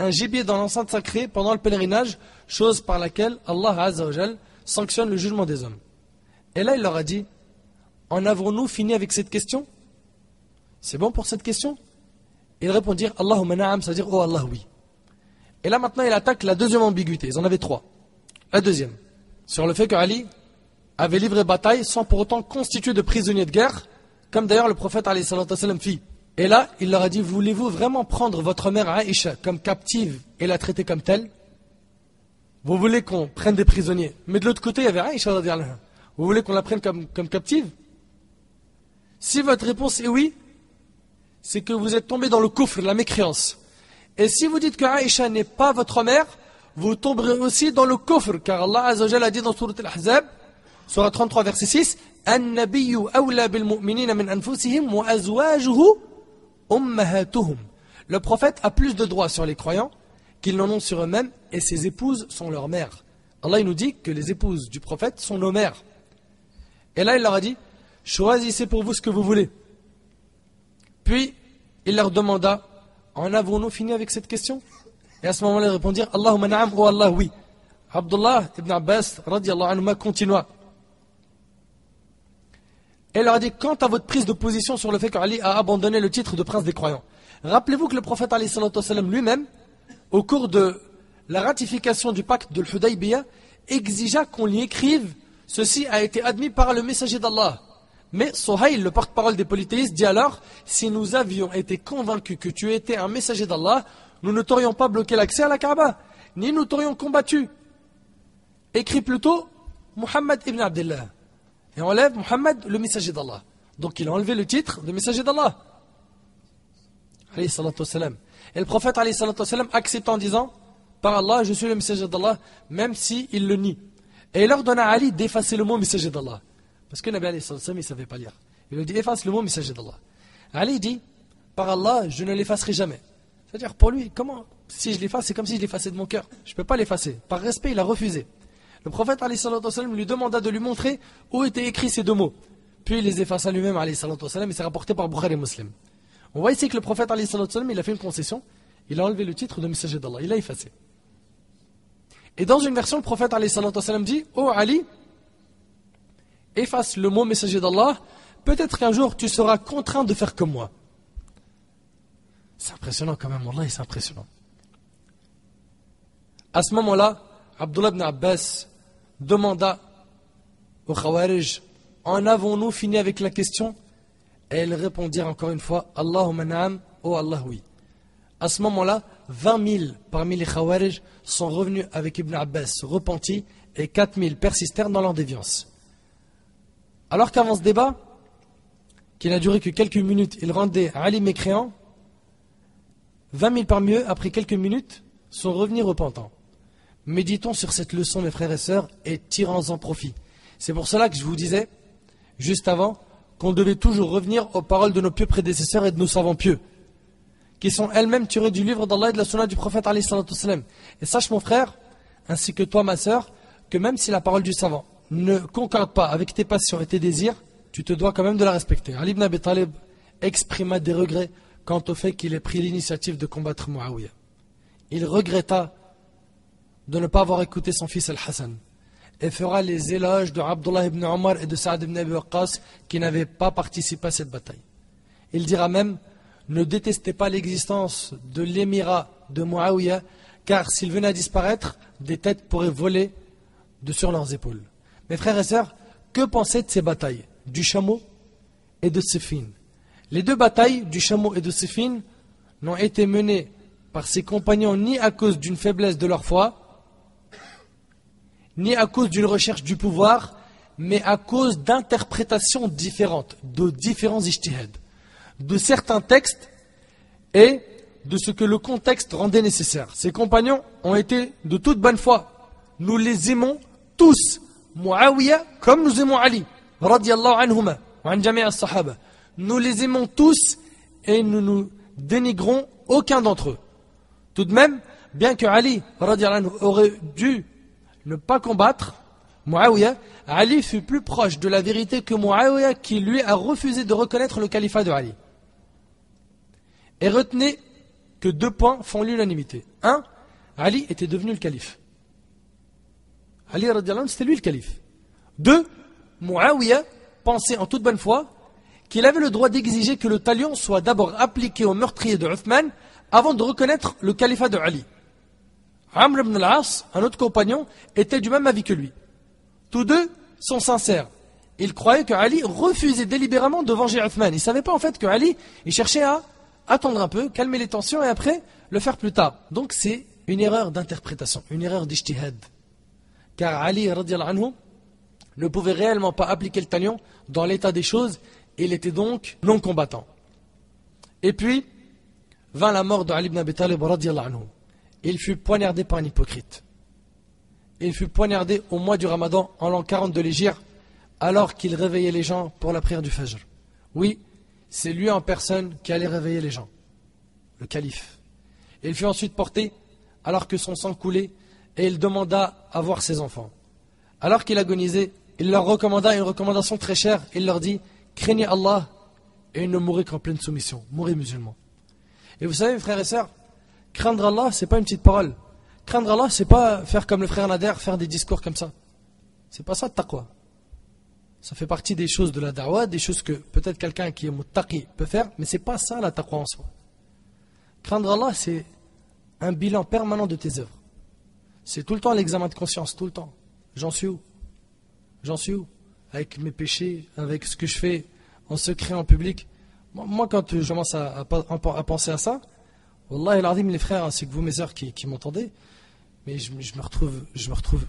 un gibier dans l'enceinte sacrée pendant le pèlerinage, chose par laquelle Allah Azza wa Jal sanctionne le jugement des hommes. Et là il leur a dit, en avons-nous fini avec cette question? C'est bon pour cette question? Ils répondirent Allahumma na'am, c'est-à-dire oh Allah oui. Et là maintenant il attaque la deuxième ambiguïté, ils en avaient trois. La deuxième, sur le fait que Ali avait livré bataille sans pour autant constituer de prisonniers de guerre, comme d'ailleurs le prophète alayhi salatu wa sallam fit. Et là il leur a dit, voulez-vous vraiment prendre votre mère Aïcha comme captive et la traiter comme telle? Vous voulez qu'on prenne des prisonniers, mais de l'autre côté il y avait Aïcha, vous voulez qu'on la prenne comme, comme captive? Si votre réponse est oui, c'est que vous êtes tombé dans le kufr, la mécréance. Et si vous dites que Aïcha n'est pas votre mère, vous tomberez aussi dans le kufr, car Allah Azza wa Jalla a dit dans sourate Al-Ahzab, sourate trente-trois, verset six, An-nabiyyu awla bil mu'minina min anfusihim wa azwajuhu ummahatuhum. Le prophète a plus de droits sur les croyants qu'ils n'en ont sur eux-mêmes, et ses épouses sont leurs mères. Allah il nous dit que les épouses du prophète sont nos mères. Et là il leur a dit, choisissez pour vous ce que vous voulez. Puis, il leur demanda, en avons-nous fini avec cette question? Et à ce moment-là, ils répondirent, Allahumma na'am, oh Allah, oui. Abdullah ibn Abbas, radiyallahu anhu, continua. Et il leur a dit, quant à votre prise de position sur le fait qu'Ali a abandonné le titre de prince des croyants, rappelez-vous que le prophète, alayhi salatu wasalam, lui-même, au cours de la ratification du pacte de l'Hudaybiyah, exigea qu'on lui écrive, ceci a été admis par le messager d'Allah. Mais Sohail, le porte-parole des polythéistes, dit alors, si nous avions été convaincus que tu étais un messager d'Allah, nous ne t'aurions pas bloqué l'accès à la Kaaba, ni nous t'aurions combattu. Écris plutôt Muhammad ibn Abdullah. Et on enlève Muhammad, le messager d'Allah. Donc il a enlevé le titre de messager d'Allah. Et le prophète accepte en disant, par Allah, je suis le messager d'Allah, même s'il le nie. Et il ordonne à Ali d'effacer le mot messager d'Allah. Parce que Nabi alayhi salam, il ne savait pas lire. Il lui dit, efface le mot messager d'Allah. Ali dit, par Allah, je ne l'effacerai jamais. C'est-à-dire, pour lui, comment, si je l'efface, c'est comme si je l'effaçais de mon cœur. Je ne peux pas l'effacer. Par respect, il a refusé. Le prophète alayhi salam lui demanda de lui montrer où étaient écrits ces deux mots. Puis il les effaça lui-même alayhi salam et c'est rapporté par Bukhari et Muslim. On voit ici que le prophète alayhi salam, il a fait une concession. Il a enlevé le titre de messager d'Allah. Il l'a effacé. Et dans une version, le prophète alayhi salam dit, « Oh Ali, efface le mot messager d'Allah, peut-être qu'un jour tu seras contraint de faire comme moi. » C'est impressionnant quand même, wallahi, c'est impressionnant. À ce moment-là, Abdullah ibn Abbas demanda au Khawarij, « En avons-nous fini avec la question ?» Et ils répondirent encore une fois, « Allahumma na'am, oh Allah, oui. » À ce moment-là, vingt mille parmi les Khawarij sont revenus avec Ibn Abbas repentis et quatre mille persistèrent dans leur déviance. Alors qu'avant ce débat, qui n'a duré que quelques minutes, ils rendaient Ali mécréant, vingt mille parmi eux, après quelques minutes, sont revenus repentants. Méditons sur cette leçon, mes frères et sœurs, et tirons-en profit. C'est pour cela que je vous disais, juste avant, qu'on devait toujours revenir aux paroles de nos pieux prédécesseurs et de nos savants pieux, qui sont elles-mêmes tirées du livre d'Allah et de la sunna du prophète alayhi salatu wassalam. Et sache mon frère, ainsi que toi ma sœur, que même si la parole du savant ne concorde pas avec tes passions et tes désirs, tu te dois quand même de la respecter. Ali ibn Abi Talib exprima des regrets quant au fait qu'il ait pris l'initiative de combattre Muawiyah. Il regretta de ne pas avoir écouté son fils Al-Hassan et fera les éloges de Abdullah ibn Omar et de Saad ibn Abi Waqqas qui n'avaient pas participé à cette bataille. Il dira même, ne détestez pas l'existence de l'émirat de Muawiyah, car s'il venait à disparaître, des têtes pourraient voler de sur leurs épaules. Mes frères et sœurs, que pensez de ces batailles, du chameau et de Siffin? Les deux batailles, du chameau et de Siffin, n'ont été menées par ses compagnons ni à cause d'une faiblesse de leur foi, ni à cause d'une recherche du pouvoir, mais à cause d'interprétations différentes, de différents ijtihads, de certains textes et de ce que le contexte rendait nécessaire. Ses compagnons ont été de toute bonne foi. Nous les aimons tous, Muawiyah, comme nous aimons Ali, radiyallahu anhuma, wa an jami' as-sahaba. Nous les aimons tous et nous nous dénigrons aucun d'entre eux. Tout de même, bien que Ali, radiyallahu anhu, aurait dû ne pas combattre Muawiyah, Ali fut plus proche de la vérité que Muawiyah qui lui a refusé de reconnaître le califat de Ali. Et retenez que deux points font l'unanimité. Un, Ali était devenu le calife. Ali, c'était lui le calife. Deux, Muawiyah pensait en toute bonne foi qu'il avait le droit d'exiger que le talion soit d'abord appliqué au meurtrier de Uthman avant de reconnaître le califat de Ali. Amr ibn al-As, un autre compagnon, était du même avis que lui. Tous deux sont sincères. Ils croyaient que Ali refusait délibérément de venger Uthman. Ils ne savaient pas en fait que Ali, il cherchait à attendre un peu, calmer les tensions et après le faire plus tard. Donc c'est une erreur d'interprétation, une erreur d'ijtihad. Car Ali radiyallahu anhu ne pouvait réellement pas appliquer le talion dans l'état des choses. Il était donc non combattant. Et puis vint la mort de Ali ibn Abi Talib radiyallahu anhu. Il fut poignardé par un hypocrite. Il fut poignardé au mois du Ramadan en l'an quarante de l'Hégire, alors qu'il réveillait les gens pour la prière du Fajr. Oui, c'est lui en personne qui allait réveiller les gens, le calife. Il fut ensuite porté alors que son sang coulait et il demanda à voir ses enfants. Alors qu'il agonisait, il leur recommanda une recommandation très chère. Il leur dit, craignez Allah et ne mourrez qu'en pleine soumission. Mourrez musulmans. Et vous savez, frères et sœurs, craindre Allah, c'est pas une petite parole. Craindre Allah, c'est pas faire comme le frère Nader, faire des discours comme ça. C'est pas ça le taqwa. Ça fait partie des choses de la da'wa, des choses que peut-être quelqu'un qui est muttaqi peut faire, mais c'est pas ça la taqwa en soi. Craindre Allah, c'est un bilan permanent de tes œuvres. C'est tout le temps l'examen de conscience, tout le temps. J'en suis où? J'en suis où? Avec mes péchés, avec ce que je fais en secret, en public. Moi, quand je commence à, à, à, à penser à ça, wallahi l'azim, les frères, c'est que vous, mes sœurs, qui, qui m'entendez, mais je, je me retrouve, je me retrouve,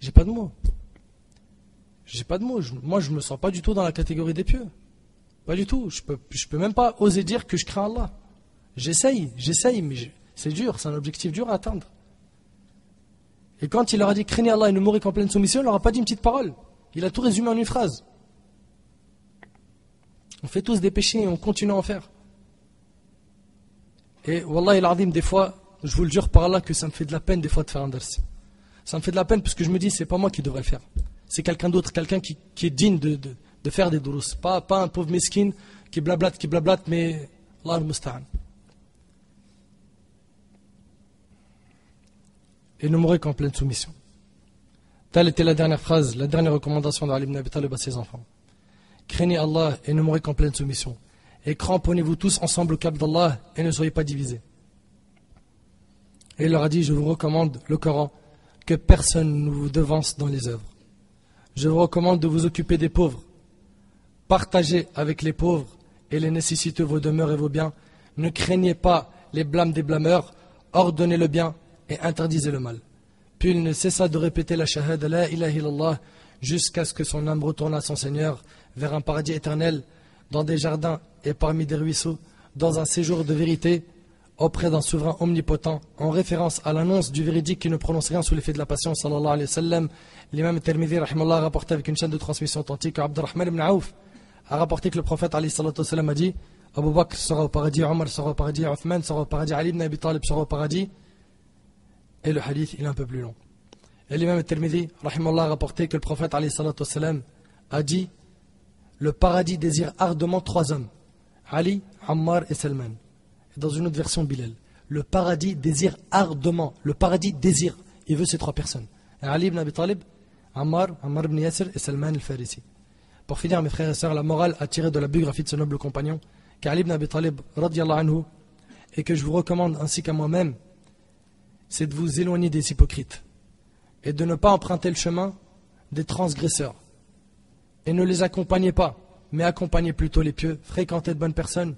j'ai pas de mots. J'ai pas de mots. Je, moi, je me sens pas du tout dans la catégorie des pieux. Pas du tout. Je peux, je peux même pas oser dire que je crains Allah. J'essaye, j'essaye, mais je, c'est dur. C'est un objectif dur à atteindre. Et quand il leur a dit « craignez Allah et ne mourrez qu'en pleine soumission », il leur a pas dit une petite parole. Il a tout résumé en une phrase. On fait tous des péchés et on continue à en faire. Et wallahi l'azim, des fois, je vous le jure par Allah que ça me fait de la peine des fois de faire un dars. Ça me fait de la peine parce que je me dis, c'est pas moi qui devrais le faire. C'est quelqu'un d'autre, quelqu'un qui, qui est digne de, de, de faire des durus. Pas, pas un pauvre mesquine qui blablate, qui blablate, mais Allah al-musta'an. Et ne mourrez qu'en pleine soumission. Telle était la dernière phrase, la dernière recommandation d'Ali ibn Abi Talib à ses enfants. Craignez Allah et ne mourrez qu'en pleine soumission. Et cramponnez-vous tous ensemble au cap d'Allah et ne soyez pas divisés. Et il leur a dit, je vous recommande le Coran, que personne ne vous devance dans les œuvres. Je vous recommande de vous occuper des pauvres. Partagez avec les pauvres et les nécessiteux vos demeures et vos biens. Ne craignez pas les blâmes des blâmeurs. Ordonnez le bien et interdisez le mal. Puis il ne cessa de répéter la shahada la ilaha illallah jusqu'à ce que son âme retourne à son Seigneur vers un paradis éternel, dans des jardins et parmi des ruisseaux, dans un séjour de vérité, auprès d'un souverain omnipotent, en référence à l'annonce du véridique qui ne prononce rien sous l'effet de la passion, sallallahu alayhi wa sallam. L'imam Tirmidhi, rahimallah, a rapporté avec une chaîne de transmission authentique, Abdurrahman ibn Aouf a rapporté que le prophète, alayhi salatu wa sallam, a dit, Abu Bakr sera au paradis, Omar sera au paradis, Uthman sera au paradis, Ali ibn Abi Talib sera au paradis. Et le hadith, il est un peu plus long. Et l'imam Tirmidhi, rahimallah, a rapporté que le prophète, alayhi salatu wa sallam, a dit, le paradis désire ardemment trois hommes, Ali, Ammar et Salman. Dans une autre version, Bilal. Le paradis désire ardemment. Le paradis désire. Il veut ces trois personnes. Ali ibn Abi Talib, Ammar, Ammar ibn Yasir et Salman al-Farisi. Pour finir, mes frères et sœurs, la morale à tirer de la biographie de ce noble compagnon, qu'Ali ibn Abi Talib, radiyallahu anhu, et que je vous recommande ainsi qu'à moi-même, c'est de vous éloigner des hypocrites et de ne pas emprunter le chemin des transgresseurs. Et ne les accompagnez pas, mais accompagnez plutôt les pieux, fréquentez de bonnes personnes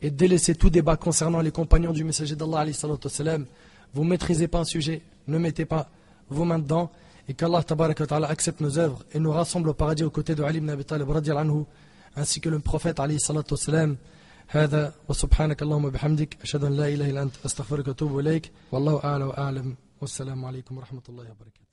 et délaissez tout débat concernant les compagnons du messager d'Allah alayhi salatu wa salam. Vous ne maîtrisez pas un sujet, ne mettez pas vos mains dedans, et qu'Allah tabaraka wa ta'ala accepte nos œuvres et nous rassemble au paradis aux côtés de Ali ibn Abi Talib radiyallahu anhu, ainsi que le prophète alayhi salatu wa salam. Hada wa subhanaka Allahumma bihamdik ashhadu an la ilaha illa anta astaghfiruka wa atubu ilayk wallahu a'la wa a'lam. Wassalamu alaykum wa rahmatullahi wa barakatuh.